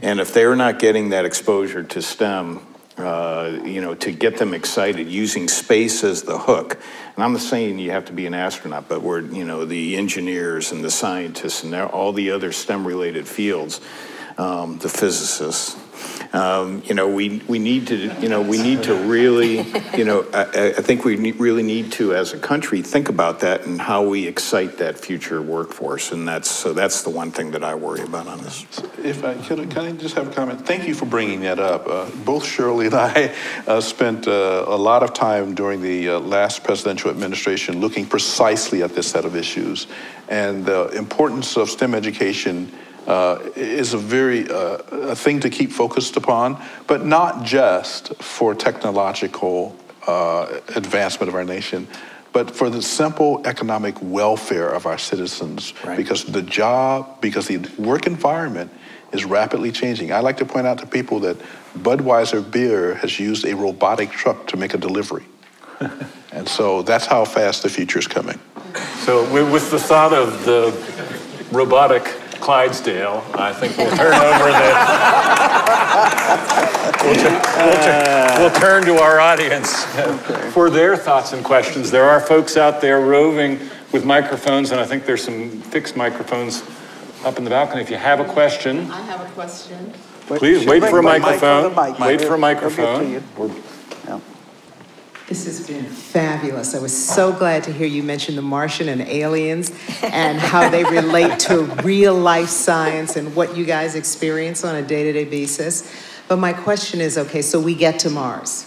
And if they're not getting that exposure to STEM, uh, you know, to get them excited, using space as the hook. And I'm not saying you have to be an astronaut, but we're, you know, the engineers and the scientists and all the other STEM-related fields, um, the physicists. Um, you know, we, we need to, you know, we need to really, you know, I, I think we need, really need to, as a country, think about that and how we excite that future workforce. And that's, so that's the one thing that I worry about on this. If I could, can I just have a comment? Thank you for bringing that up. Uh, both Shirley and I uh, spent uh, a lot of time during the uh, last presidential administration looking precisely at this set of issues. And the importance of STEM education Uh, is a very uh, a thing to keep focused upon, but not just for technological uh, advancement of our nation, but for the simple economic welfare of our citizens. Right. Because the job, because the work environment is rapidly changing. I like to point out to people that Budweiser beer has used a robotic truck to make a delivery. And so that's how fast the future is coming. So with the thought of the robotic Clydesdale, I think we'll turn over that. We'll, we'll, we'll turn to our audience okay. for their thoughts and questions. There are folks out there roving with microphones, and I think there's some fixed microphones up in the balcony. If you have a question, I have a question. Please wait for a microphone. Mic. Wait for a microphone. This has been fabulous. I was so glad to hear you mention the Martian and aliens and how they relate to real life science and what you guys experience on a day-to-day basis. But my question is, okay, so we get to Mars.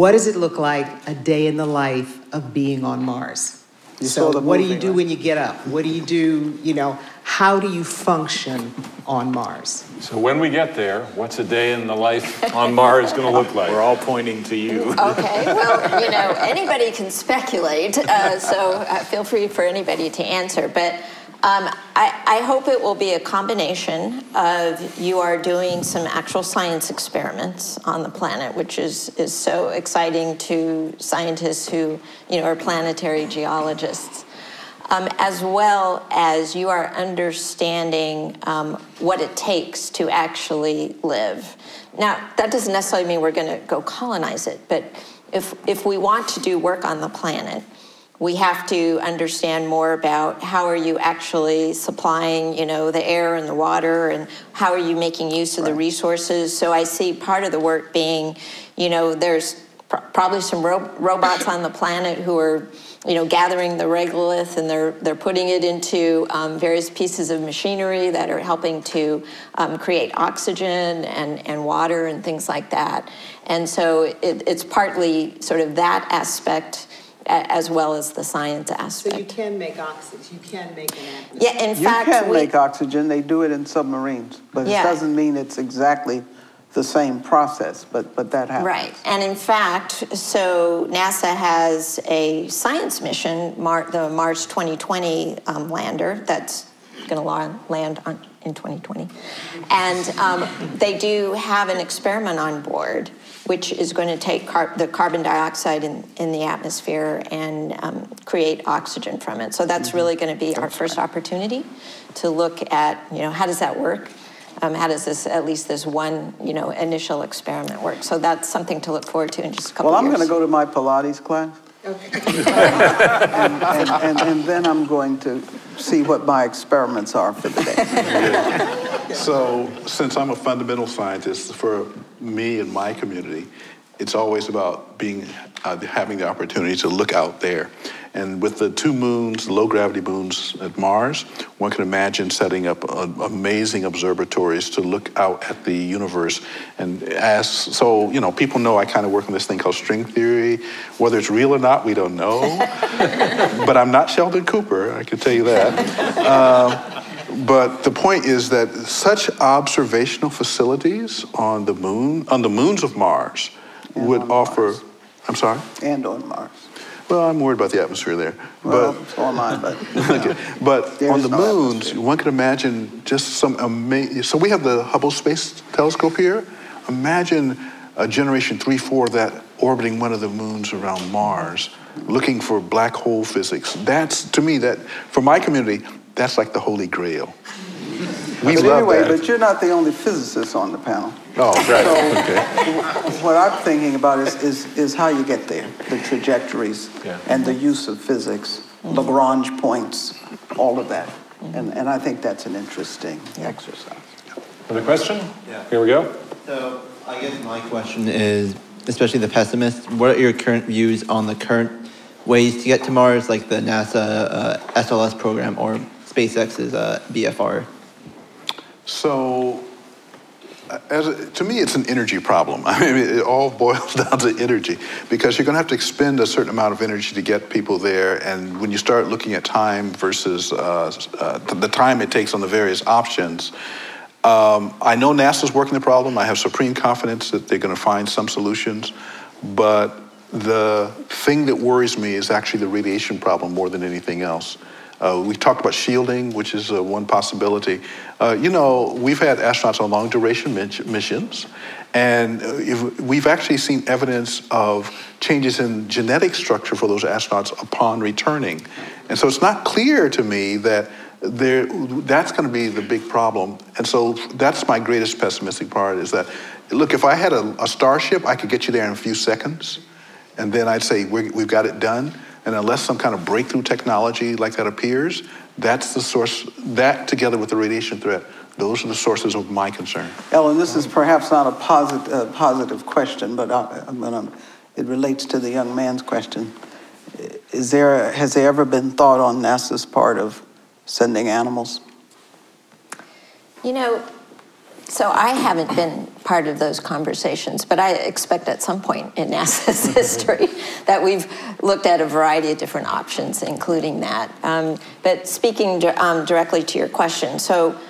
What does it look like a day in the life of being on Mars? You so saw the what movie, do you do right? when you get up? What do you do, you know, how do you function on Mars? So when we get there, what's a day in the life on Mars going to look like? We're all pointing to you. Okay, well, you know, anybody can speculate, uh, so uh, feel free for anybody to answer. But um, I, I hope it will be a combination of you are doing some actual science experiments on the planet, which is, is so exciting to scientists who, you know, are planetary geologists. Um, as well as you are understanding um, what it takes to actually live. Now, that doesn't necessarily mean we're going to go colonize it, but if, if we want to do work on the planet, we have to understand more about how are you actually supplying, you know, the air and the water, and how are you making use of right. the resources. So I see part of the work being, you know, there's pr probably some ro robots on the planet who are, you know, gathering the regolith, and they're they're putting it into um, various pieces of machinery that are helping to um, create oxygen and and water and things like that. And so it, it's partly sort of that aspect, as well as the science aspect. So you can make oxygen. You can make an atmosphere. Yeah, in you fact, you can we, make oxygen. They do it in submarines, but yeah. It doesn't mean it's exactly the same process. But but that happens. Right, and in fact, so NASA has a science mission, Mar the Mars twenty twenty um, lander, that's going to land on in twenty twenty, and um, they do have an experiment on board, which is going to take car the carbon dioxide in, in the atmosphere and um, create oxygen from it. So that's really going to be our first opportunity to look at, you know, how does that work? Um, how does this, at least this one, you know, initial experiment work? So that's something to look forward to in just a couple of years. Well, I'm going to go to my Pilates class. Okay. and, and, and, and then I'm going to see what my experiments are for the day. So since I'm a fundamental scientist, for me and my community, it's always about being, uh, having the opportunity to look out there. And with the two moons, low gravity moons at Mars, one can imagine setting up uh, amazing observatories to look out at the universe and ask. So, you know, people know I kind of work on this thing called string theory. Whether it's real or not, we don't know. But I'm not Sheldon Cooper, I can tell you that. Uh, But the point is that such observational facilities on the moon, on the moons of Mars, and would offer. Mars. I'm sorry. And on Mars. Well, I'm worried about the atmosphere there. Well, but, so am I. But, okay. But on the no moons, atmosphere. One can imagine just some amazing. So we have the Hubble Space Telescope here. Imagine a Generation Three, Four that orbiting one of the moons around Mars, looking for black hole physics. That's to me that for my community. That's like the Holy Grail. We but love anyway, that. But you're not the only physicist on the panel. Oh, right. So okay. What I'm thinking about is, is, is how you get there, the trajectories, yeah. And the use of physics, mm-hmm. Lagrange points, all of that. Mm-hmm. and, and I think that's an interesting yeah. exercise. Another question? Yeah. Here we go. So I guess my question is, especially the pessimists, what are your current views on the current ways to get to Mars, like the NASA uh, S L S program or SpaceX's uh, B F R? So, as a, to me, it's an energy problem. I mean, it all boils down to energy, because you're going to have to expend a certain amount of energy to get people there. And when you start looking at time versus uh, uh, the time it takes on the various options, um, I know NASA's working the problem. I have supreme confidence that they're going to find some solutions, but the thing that worries me is actually the radiation problem more than anything else. Uh, we talked about shielding, which is uh, one possibility. Uh, you know, we've had astronauts on long duration missions, and if, we've actually seen evidence of changes in genetic structure for those astronauts upon returning. And so it's not clear to me that there, that's going to be the big problem. And so that's my greatest pessimistic part is that, look, if I had a, a Starship, I could get you there in a few seconds, and then I'd say, we're, we've got it done. And unless some kind of breakthrough technology like that appears, that's the source, that together with the radiation threat, those are the sources of my concern. Ellen, this is perhaps not a posit uh, positive question, but uh, um, it relates to the young man's question. Is there, has there ever been thought on NASA's part of sending animals? You know, so I haven't been part of those conversations, but I expect at some point in NASA's history that we've looked at a variety of different options, including that. Um, but speaking to, um, directly to your question, so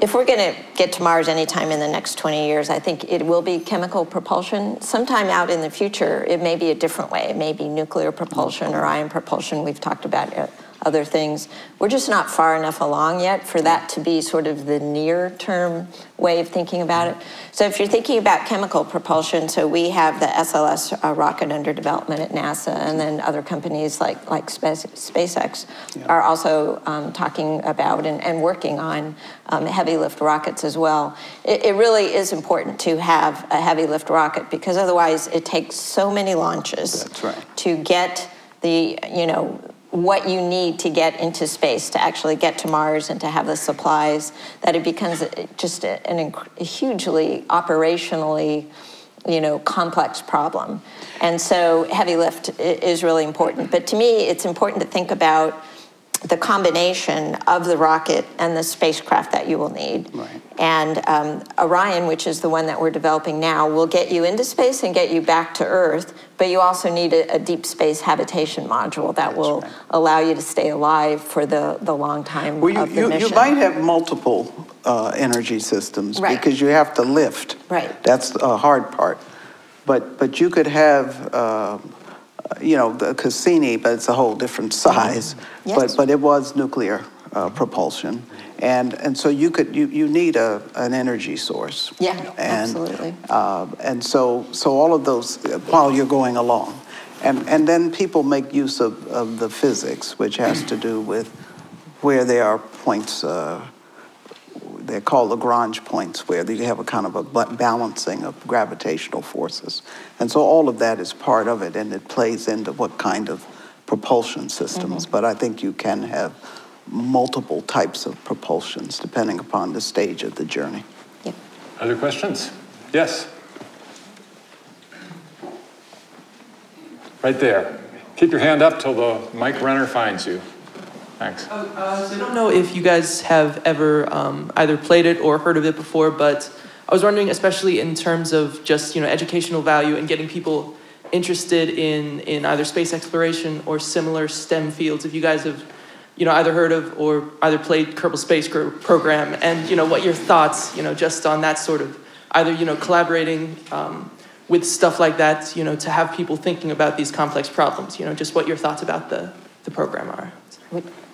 if we're going to get to Mars anytime in the next twenty years, I think it will be chemical propulsion. Sometime out in the future, it may be a different way. It may be nuclear propulsion or ion propulsion. We've talked about it. Other things. We're just not far enough along yet for that to be sort of the near-term way of thinking about it. So if you're thinking about chemical propulsion, so we have the S L S uh, rocket under development at NASA, and then other companies like, like SpaceX yeah. are also um, talking about and, and working on um, heavy-lift rockets as well. It, it really is important to have a heavy-lift rocket, because otherwise it takes so many launches That's right. to get the, you know, what you need to get into space to actually get to Mars and to have the supplies, that it becomes just an, a hugely operationally you know, complex problem. And so heavy lift is really important. But to me, it's important to think about the combination of the rocket and the spacecraft that you will need. Right. And um, Orion, which is the one that we're developing now, will get you into space and get you back to Earth, but you also need a, a deep space habitation module that That's will right. allow you to stay alive for the, the long time well, you, of the you, mission. You might have multiple uh, energy systems right. because you have to lift. Right. That's the hard part. But, but you could have... Uh, you know, the Cassini, but it's a whole different size. Yes. But but it was nuclear uh, propulsion, and and so you could you, you need a an energy source. Yeah, and, absolutely. Uh, and so so all of those while you're going along, and and then people make use of of the physics, which has to do with where there are points. Uh, They're called Lagrange points, where you have a kind of a balancing of gravitational forces. And so all of that is part of it, and it plays into what kind of propulsion systems. Mm-hmm. But I think you can have multiple types of propulsions, depending upon the stage of the journey. Yeah. Other questions? Yes. Right there. Keep your hand up till the mic runner finds you. Thanks. Uh, uh, so I don't know if you guys have ever um, either played it or heard of it before, but I was wondering, especially in terms of just you know educational value and getting people interested in in either space exploration or similar STEM fields. If you guys have you know either heard of or either played Kerbal Space Program, and you know what your thoughts you know just on that sort of either you know collaborating um, with stuff like that you know to have people thinking about these complex problems. You know just what your thoughts about the the program are.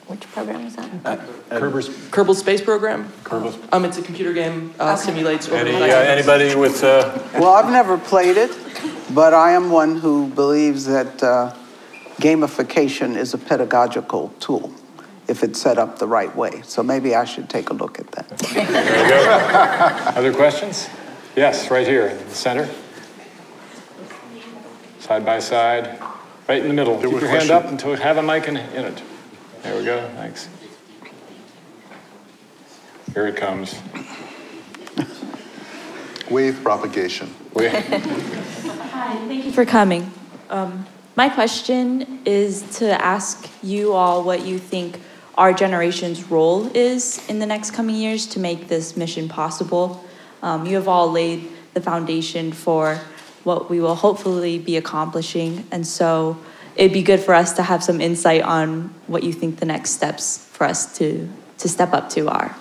Which program is that? Uh, Kerbal's Kerbal Space Program. Kerbal. Um, it's a computer game. Uh, okay. Simulates. Any, uh, anybody with? Uh... Well, I've never played it, but I am one who believes that uh, gamification is a pedagogical tool if it's set up the right way. So maybe I should take a look at that. There you go. Other questions? Yes, right here in the center. Side by side, right in the middle. Keep your hand up until we have a mic in, in it. There we go, thanks. Here it comes. Wave propagation. Wave. Hi, thank you for coming. Um, my question is to ask you all what you think our generation's role is in the next coming years to make this mission possible. Um, you have all laid the foundation for what we will hopefully be accomplishing, and so it'd be good for us to have some insight on what you think the next steps for us to, to step up to are.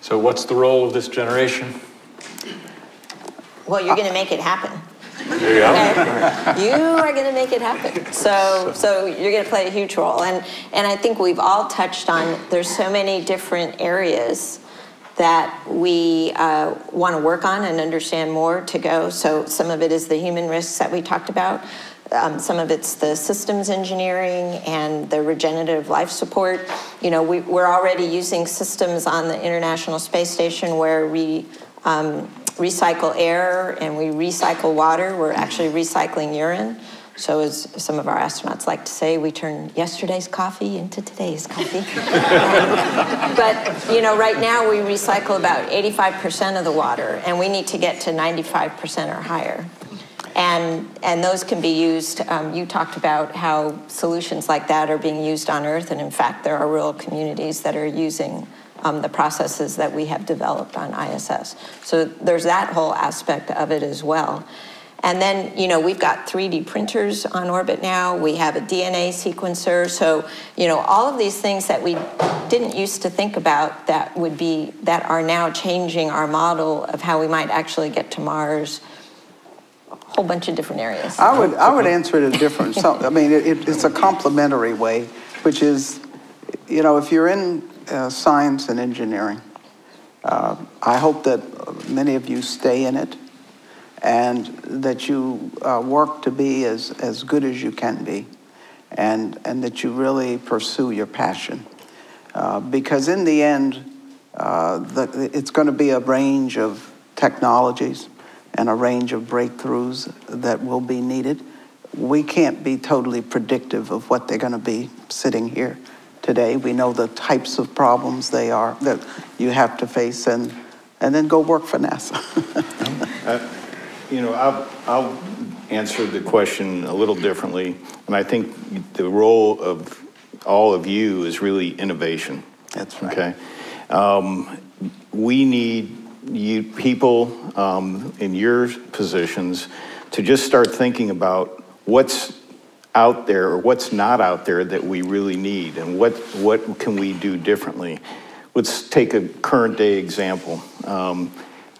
So what's the role of this generation? Well, you're going to make it happen. There you go. Okay? You are going to make it happen. So, so you're going to play a huge role. And, and I think we've all touched on there's so many different areas that we uh, want to work on and understand more to go. So some of it is the human risks that we talked about. Um, some of it's the systems engineering and the regenerative life support. You know, we, we're already using systems on the International Space Station where we um, recycle air and we recycle water. We're actually recycling urine. So as some of our astronauts like to say, we turn yesterday's coffee into today's coffee. um, but, you know, right now we recycle about eighty-five percent of the water, and we need to get to ninety-five percent or higher. And, and those can be used, um, you talked about how solutions like that are being used on Earth, and in fact there are rural communities that are using um, the processes that we have developed on I S S. So there's that whole aspect of it as well. And then, you know, we've got three D printers on orbit now, we have a D N A sequencer, so, you know, all of these things that we didn't used to think about that would be, that are now changing our model of how we might actually get to Mars. Whole bunch of different areas. I would I would answer it a different. So, I mean, it, it's a complementary way, which is, you know, if you're in uh, science and engineering, uh, I hope that many of you stay in it, and that you uh, work to be as as good as you can be, and and that you really pursue your passion, uh, because in the end, uh, the, it's going to be a range of technologies and a range of breakthroughs that will be needed. We can't be totally predictive of what they're going to be sitting here today. We know the types of problems they are that you have to face, and, and then go work for NASA. uh, You know, I'll, I'll answer the question a little differently. And I think the role of all of you is really innovation. That's right. Okay. Um, we need you people um, in your positions to just start thinking about what's out there or what's not out there that we really need, and what, what can we do differently. Let's take a current day example. Um,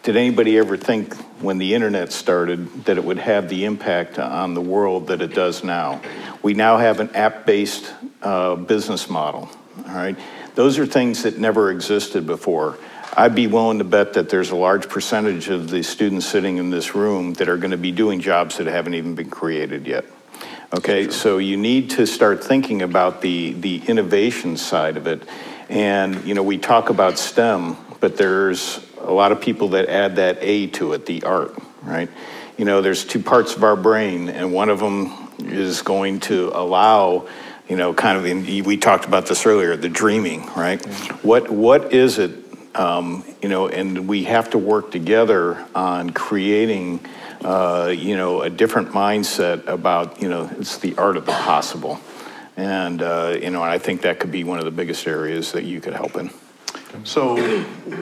did anybody ever think when the internet started that it would have the impact on the world that it does now? We now have an app-based uh, business model, all right? Those are things that never existed before. I'd be willing to bet that there's a large percentage of the students sitting in this room that are going to be doing jobs that haven't even been created yet. Okay, sure. So you need to start thinking about the, the innovation side of it. And, you know, we talk about STEM, but there's a lot of people that add that A to it, the art, right? You know, there's two parts of our brain, and one of them is going to allow, you know, kind of, in, we talked about this earlier, the dreaming, right? Mm-hmm. What what is it, um, you know, and we have to work together on creating, uh, you know, a different mindset about, you know, it's the art of the possible. And, uh, you know, I think that could be one of the biggest areas that you could help in. So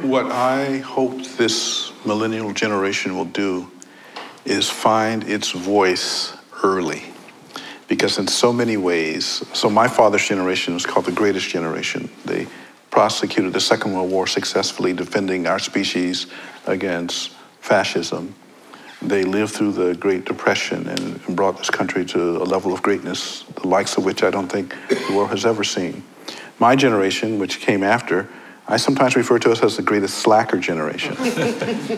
what I hope this millennial generation will do is find its voice early. Because in so many ways, so my father's generation was called the greatest generation. They prosecuted the Second World War successfully, defending our species against fascism. They lived through the Great Depression and brought this country to a level of greatness, the likes of which I don't think the world has ever seen. My generation, which came after, I sometimes refer to us as the greatest slacker generation.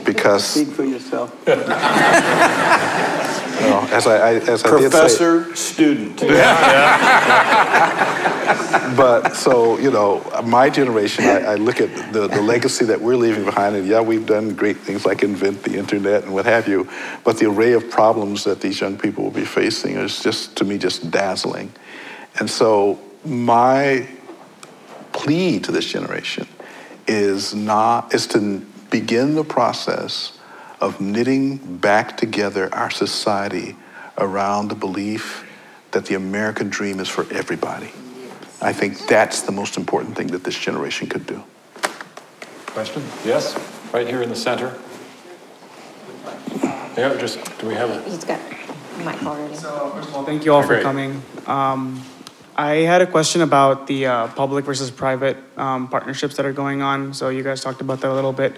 Because... Speak for yourself. No, as I, I, as I Professor, did say, student. Yeah. Yeah. But so, you know, my generation, I, I look at the, the legacy that we're leaving behind, and yeah, we've done great things like invent the internet and what have you, but the array of problems that these young people will be facing is just, to me, just dazzling. And so my plea to this generation is not, is to begin the process of knitting back together our society around the belief that the American dream is for everybody. Yes. I think that's the most important thing that this generation could do. Question? Yes, right here in the center. Yeah, just, do we have a... He's got a mic already. So, first of all, thank you all for coming. Um, I had a question about the uh, public versus private um, partnerships that are going on. So you guys talked about that a little bit.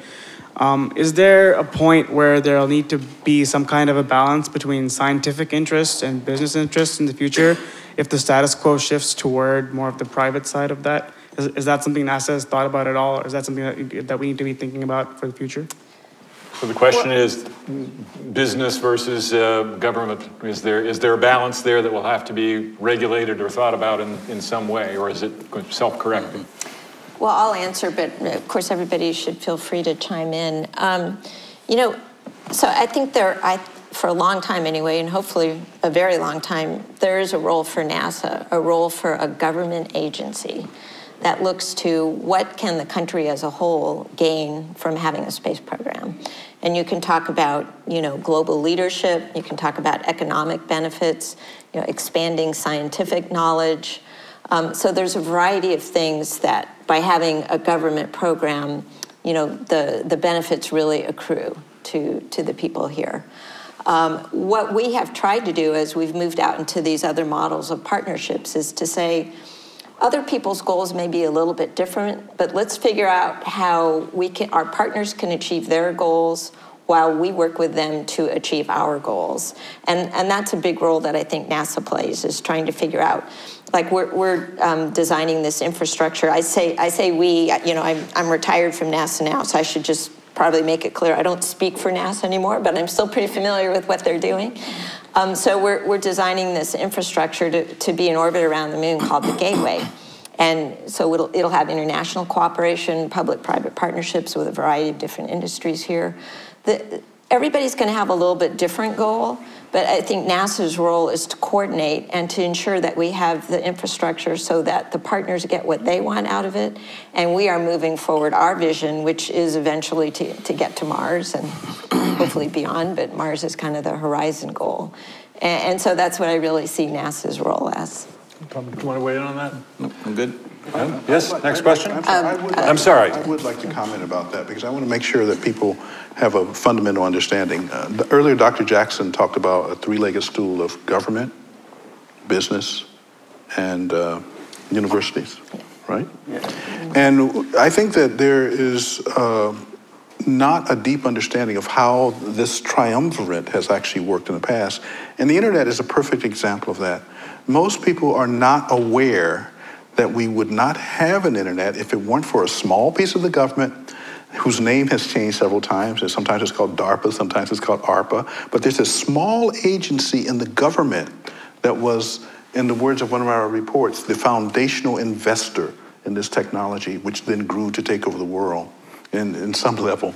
Um, is there a point where there'll need to be some kind of a balance between scientific interests and business interests in the future if the status quo shifts toward more of the private side of that? Is, is that something NASA has thought about at all, or is that something that, that we need to be thinking about for the future? So the question well, is business versus uh, government. Is there, is there a balance there that will have to be regulated or thought about in, in some way, or is it self-correcting? Well, I'll answer, but of course everybody should feel free to chime in. Um, you know, so I think there, I, for a long time anyway, and hopefully a very long time, there is a role for NASA, a role for a government agency that looks to what can the country as a whole gain from having a space program. And you can talk about, you know, global leadership, you can talk about economic benefits, you know, expanding scientific knowledge. Um, so there's a variety of things that by having a government program, you know, the, the benefits really accrue to, to the people here. Um, what we have tried to do as we've moved out into these other models of partnerships is to say, other people's goals may be a little bit different, but let's figure out how we can, our partners can achieve their goals while we work with them to achieve our goals. And, and that's a big role that I think NASA plays, is trying to figure out, like we're, we're um, designing this infrastructure. I say, I say we, you know, I'm, I'm retired from NASA now, so I should just probably make it clear I don't speak for NASA anymore, but I'm still pretty familiar with what they're doing. Um, so we're, we're designing this infrastructure to, to be in orbit around the moon called the Gateway. And so it'll, it'll have international cooperation, public-private partnerships with a variety of different industries here. The, everybody's going to have a little bit different goal, but I think NASA's role is to coordinate and to ensure that we have the infrastructure so that the partners get what they want out of it, and we are moving forward our vision, which is eventually to, to get to Mars and hopefully beyond, but Mars is kind of the horizon goal. And, and so that's what I really see NASA's role as. Do you want to weigh in on that? No, I'm good. Um, yes, like, next I'd question. Like, I'm, um, sorry. I I'm sorry. I would like to comment about that because I want to make sure that people have a fundamental understanding. Uh, the, earlier, Doctor Jackson talked about a three-legged stool of government, business, and uh, universities, right? Yeah. And I think that there is uh, not a deep understanding of how this triumvirate has actually worked in the past. And the internet is a perfect example of that. Most people are not aware that we would not have an internet if it weren't for a small piece of the government whose name has changed several times, and sometimes it's called DARPA, sometimes it's called ARPA, but there's a small agency in the government that was, in the words of one of our reports, the foundational investor in this technology, which then grew to take over the world in, in some level.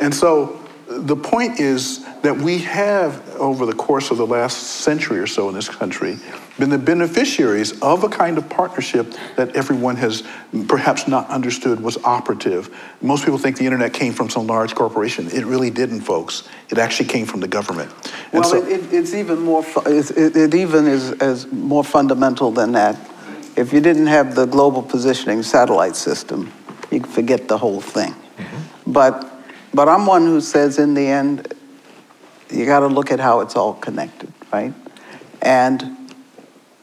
And so the point is that we have, over the course of the last century or so in this country, been the beneficiaries of a kind of partnership that everyone has perhaps not understood was operative. Most people think the internet came from some large corporation. It really didn't, folks. It actually came from the government. And well, so it, it, it's even more. It's, it, it even is as more fundamental than that. If you didn't have the global positioning satellite system, you could forget the whole thing. Mm-hmm. But but I'm one who says, in the end, you got to look at how it's all connected, right? And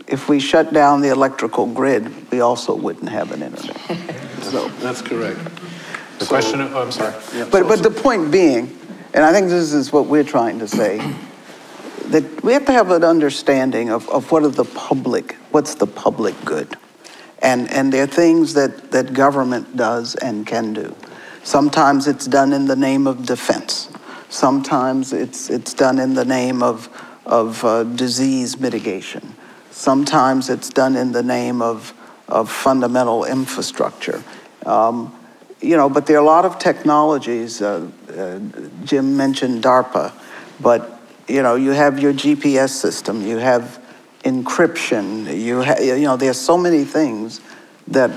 if we shut down the electrical grid, we also wouldn't have an internet. So that's correct. The so, question of, oh, I'm sorry. Yeah, but, so, but so. The point being, and I think this is what we're trying to say, that we have to have an understanding of, of what are the public, what's the public good. And, and there are things that, that government does and can do. Sometimes it's done in the name of defense. Sometimes it's, it's done in the name of, of uh, disease mitigation. Sometimes it's done in the name of, of fundamental infrastructure. Um, you know, but there are a lot of technologies. Uh, uh, Jim mentioned DARPA, but you know, you have your G P S system, you have encryption, you, ha you know, there's so many things that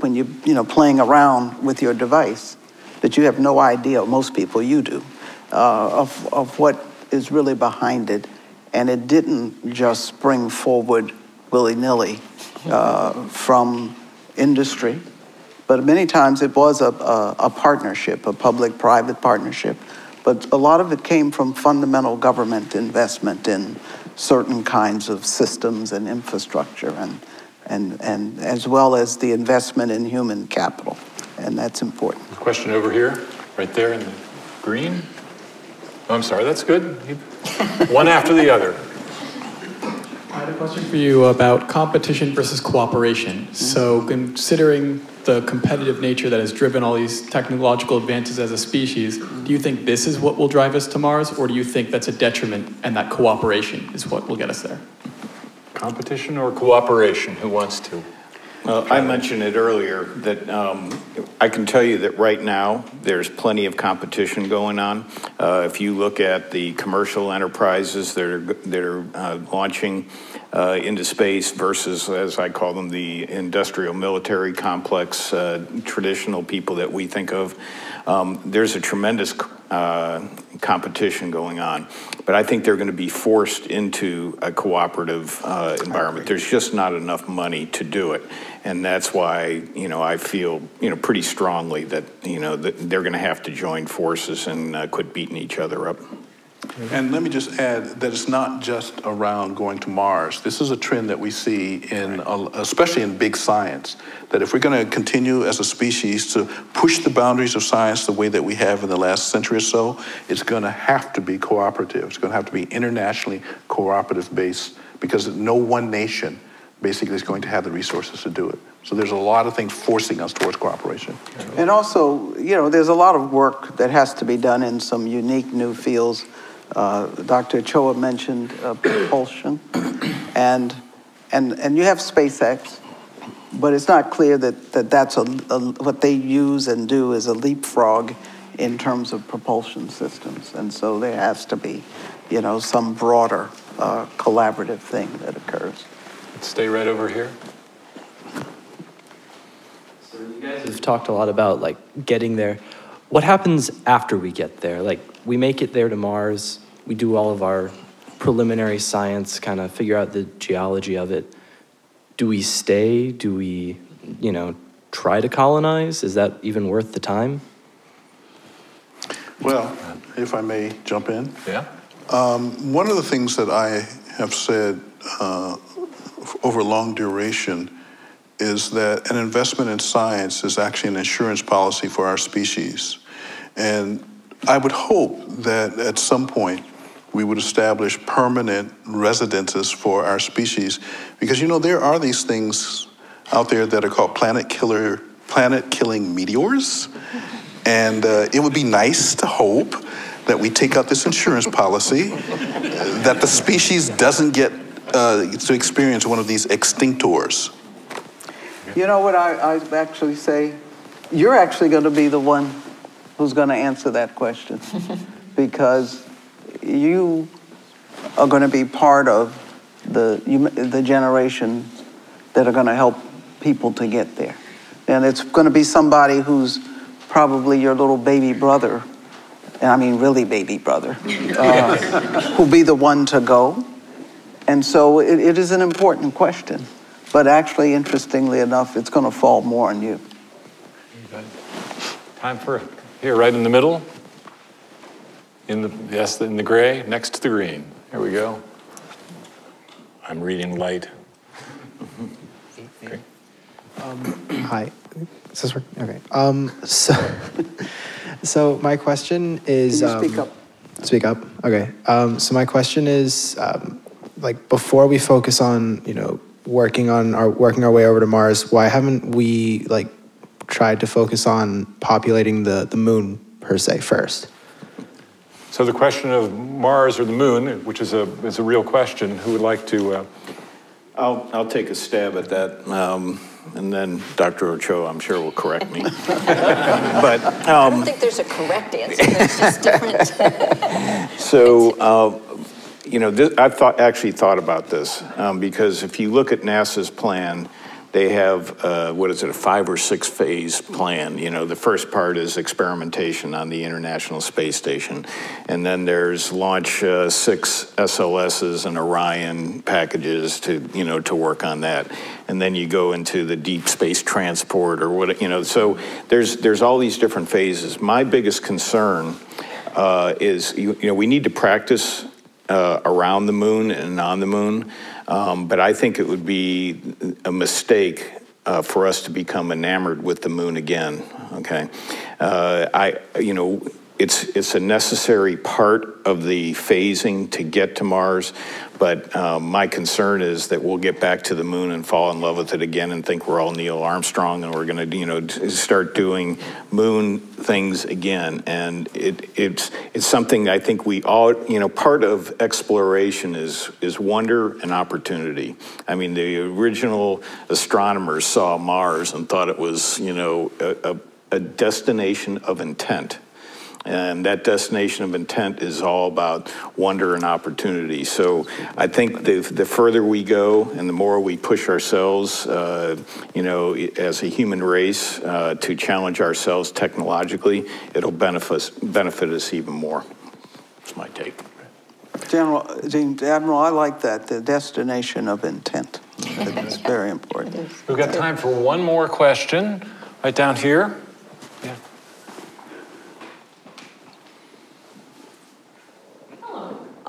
when you, you know, playing around with your device that you have no idea, most people you do, uh, of, of what is really behind it. And it didn't just spring forward willy-nilly uh, from industry, but many times it was a, a, a partnership, a public-private partnership. But a lot of it came from fundamental government investment in certain kinds of systems and infrastructure, and, and, and as well as the investment in human capital. And that's important. Question over here, right there in the green. Oh, I'm sorry, that's good. One after the other. I had a question for you about competition versus cooperation. Mm-hmm. So considering the competitive nature that has driven all these technological advances as a species, do you think this is what will drive us to Mars, or do you think that's a detriment and that cooperation is what will get us there? Competition or cooperation? Who wants to? Well, I mentioned it earlier that um, I can tell you that right now there's plenty of competition going on. Uh, if you look at the commercial enterprises that are, that are uh, launching uh, into space versus, as I call them, the industrial military complex, uh, traditional people that we think of, um, there's a tremendous uh, competition going on. But I think they're going to be forced into a cooperative uh, environment. There's just not enough money to do it. And that's why, you know, I feel, you know, pretty strongly that, you know, that they're going to have to join forces and uh, quit beating each other up. And let me just add that it's not just around going to Mars. This is a trend that we see, in, especially in big science, that if we're going to continue as a species to push the boundaries of science the way that we have in the last century or so, it's going to have to be cooperative. It's going to have to be internationally cooperative-based, because no one nation basically is going to have the resources to do it. So there's a lot of things forcing us towards cooperation. And also, you know, there's a lot of work that has to be done in some unique new fields. Uh, Doctor Ochoa mentioned uh, propulsion, and, and, and you have SpaceX, but it's not clear that, that that's a, a, what they use and do is a leapfrog in terms of propulsion systems. And so there has to be, you know, some broader uh, collaborative thing that occurs. Let's stay right over here. So you guys have talked a lot about, like, getting there. What happens after we get there? Like, we make it there to Mars, we do all of our preliminary science, kind of figure out the geology of it. Do we stay? Do we, you know, try to colonize? Is that even worth the time? Well, if I may jump in. Yeah. Um, one of the things that I have said uh, over long duration is that an investment in science is actually an insurance policy for our species. And I would hope that at some point we would establish permanent residences for our species, because, you know, there are these things out there that are called planet killer, planet killing meteors. And uh, it would be nice to hope that we take out this insurance policy that the species doesn't get uh, to experience one of these extinctors. You know what I, I actually say? You're actually going to be the one who's going to answer that question, because you are going to be part of the, you, the generation that are going to help people to get there. And it's going to be somebody who's probably your little baby brother, and I mean really baby brother, uh, who'll be the one to go. And so it, it is an important question. But actually, interestingly enough, it's going to fall more on you. Time for it. Here, right in the middle. In the, yes, in the gray, next to the green. Here we go. I'm reading light. Okay. Um, hi. Is this working? Okay. Um, so, so my question is... Can you speak um, up? Speak up? Okay. Um, so my question is, um, like, before we focus on, you know, working on our working our way over to Mars, why haven't we, like, tried to focus on populating the, the moon, per se, first? So the question of Mars or the moon, which is a, is a real question, who would like to... Uh, I'll, I'll take a stab at that, um, and then Doctor Ochoa, I'm sure, will correct me. But um, I don't think there's a correct answer. There's just different... So, uh, you know, this, I've thought, actually thought about this, um, because if you look at NASA's plan, they have, uh, what is it, a five or six phase plan. You know, the first part is experimentation on the International Space Station. And then there's launch uh, six S L Ss and Orion packages to, you know, to work on that. And then you go into the deep space transport or what, you know. So there's, there's all these different phases. My biggest concern uh, is, you, you know, we need to practice Uh, around the moon and on the moon, um, but I think it would be a mistake uh, for us to become enamored with the moon again. Okay, uh, I you know it's it's a necessary part of the phasing to get to Mars, but um, my concern is that we'll get back to the moon and fall in love with it again and think we're all Neil Armstrong and we're going to you know start doing moon things again. And it it's it's something I think we all, you know part of exploration is is wonder and opportunity. I mean, the original astronomers saw Mars and thought it was you know a, a, a destination of intent. And that destination of intent is all about wonder and opportunity. So I think the, the further we go and the more we push ourselves, uh, you know, as a human race, uh, to challenge ourselves technologically, it'll benefit, benefit us even more. That's my take. General, Admiral, I like that, the destination of intent. It's very important. We've got time for one more question right down here.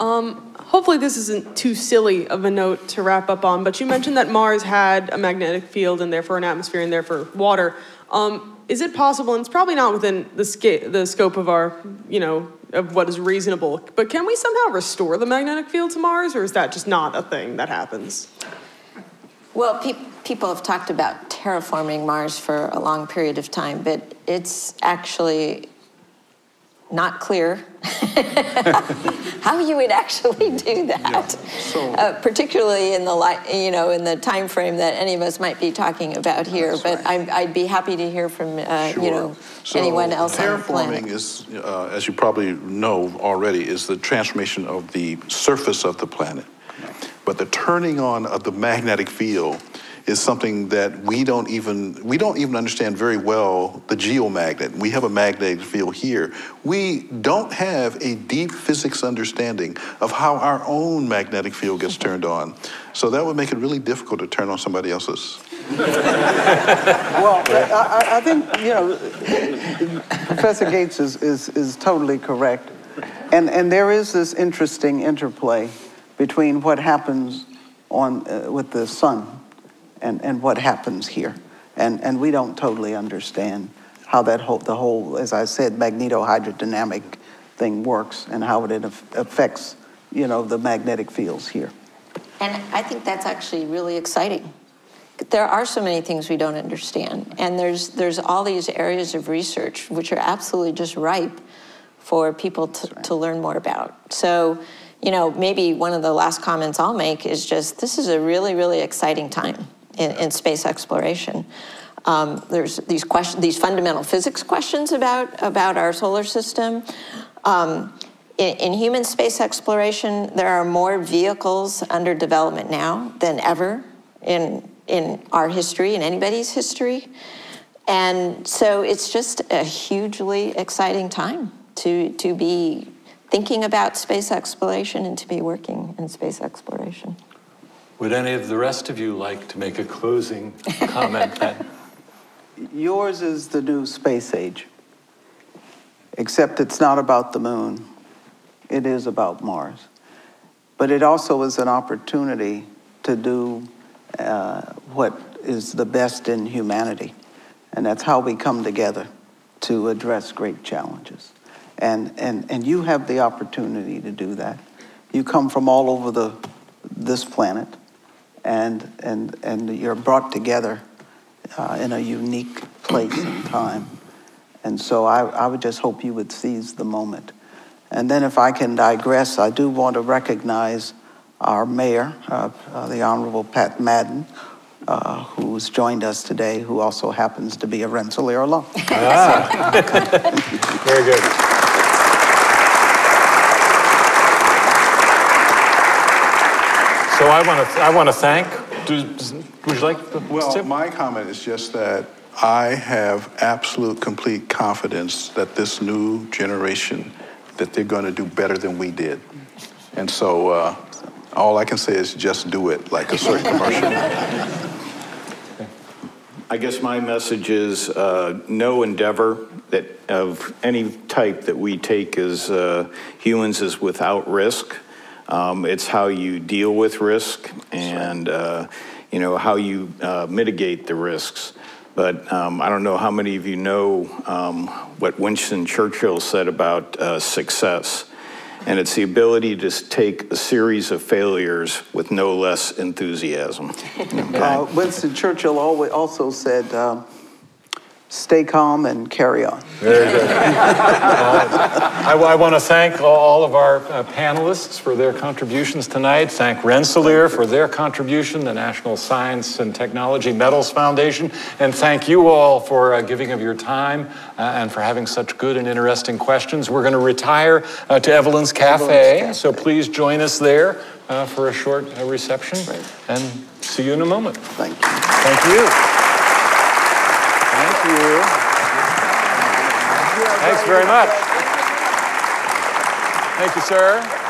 Um, hopefully this isn't too silly of a note to wrap up on, but you mentioned that Mars had a magnetic field and therefore an atmosphere and therefore water. Um, is it possible, and it's probably not within the, sca the scope of our, you know, of what is reasonable, but can we somehow restore the magnetic field to Mars, or is that just not a thing that happens? Well, pe people have talked about terraforming Mars for a long period of time, but it's actually not clear how you would actually do that, yeah. so, uh, particularly in the light, you know, in the time frame that any of us might be talking about here. But right. I'm, I'd be happy to hear from uh, sure. you know so anyone else terraforming on the planet. Is, uh, as you probably know already, is the transformation of the surface of the planet, right. but the turning on of the magnetic field is something that we don't even we don't even understand very well. The geomagnet. We have a magnetic field here. We don't have a deep physics understanding of how our own magnetic field gets turned on. So that would make it really difficult to turn on somebody else's. Well, I, I think you know, Professor Gates is is is totally correct, and and there is this interesting interplay between what happens on uh, with the sun. And, and what happens here. And, and we don't totally understand how that whole, the whole, as I said, magneto-hydrodynamic thing works and how it affects, you know, the magnetic fields here. And I think that's actually really exciting. There are so many things we don't understand. And there's, there's all these areas of research which are absolutely just ripe for people to, right. to learn more about. So, you know, maybe one of the last comments I'll make is just, this is a really, really exciting time. In, in space exploration, um, there's these question, these fundamental physics questions about about our solar system. Um, in, in human space exploration, there are more vehicles under development now than ever in in our history, in anybody's history, and so it's just a hugely exciting time to to be thinking about space exploration and to be working in space exploration. Would any of the rest of you like to make a closing comment then? Yours is the new space age, except it's not about the moon. It is about Mars. But it also is an opportunity to do uh, what is the best in humanity. And that's how we come together to address great challenges. And, and, and you have the opportunity to do that. You come from all over the, this planet. And, and, and you're brought together uh, in a unique place and time. And so I, I would just hope you would seize the moment. And then if I can digress, I do want to recognize our mayor, uh, uh, the Honorable Pat Madden, uh, who's joined us today, who also happens to be a Rensselaer alum. Ah. Very good. So I want to, I want to thank, do, would you like to? Well, my comment is just that I have absolute, complete confidence that this new generation, that they're going to do better than we did. And so uh, all I can say is just do it, like a certain commercial. I guess my message is uh, no endeavor that of any type that we take as uh, humans is without risk. Um, it's how you deal with risk and, uh, you know, how you uh, mitigate the risks. But um, I don't know how many of you know um, what Winston Churchill said about uh, success. And it's the ability to take a series of failures with no less enthusiasm. Okay. Uh, Winston Churchill always also said, uh, stay calm and carry on. Very good. uh, I, I want to thank all of our uh, panelists for their contributions tonight. Thank Rensselaer for their contribution, the National Science and Technology Medals Foundation, and thank you all for uh, giving of your time uh, and for having such good and interesting questions. We're going to retire uh, to Evelyn's Cafe, Evelyn's so please join us there uh, for a short uh, reception. Right. And see you in a moment. Thank you. Thank you. Thank you. Thanks very much. Thank you, sir.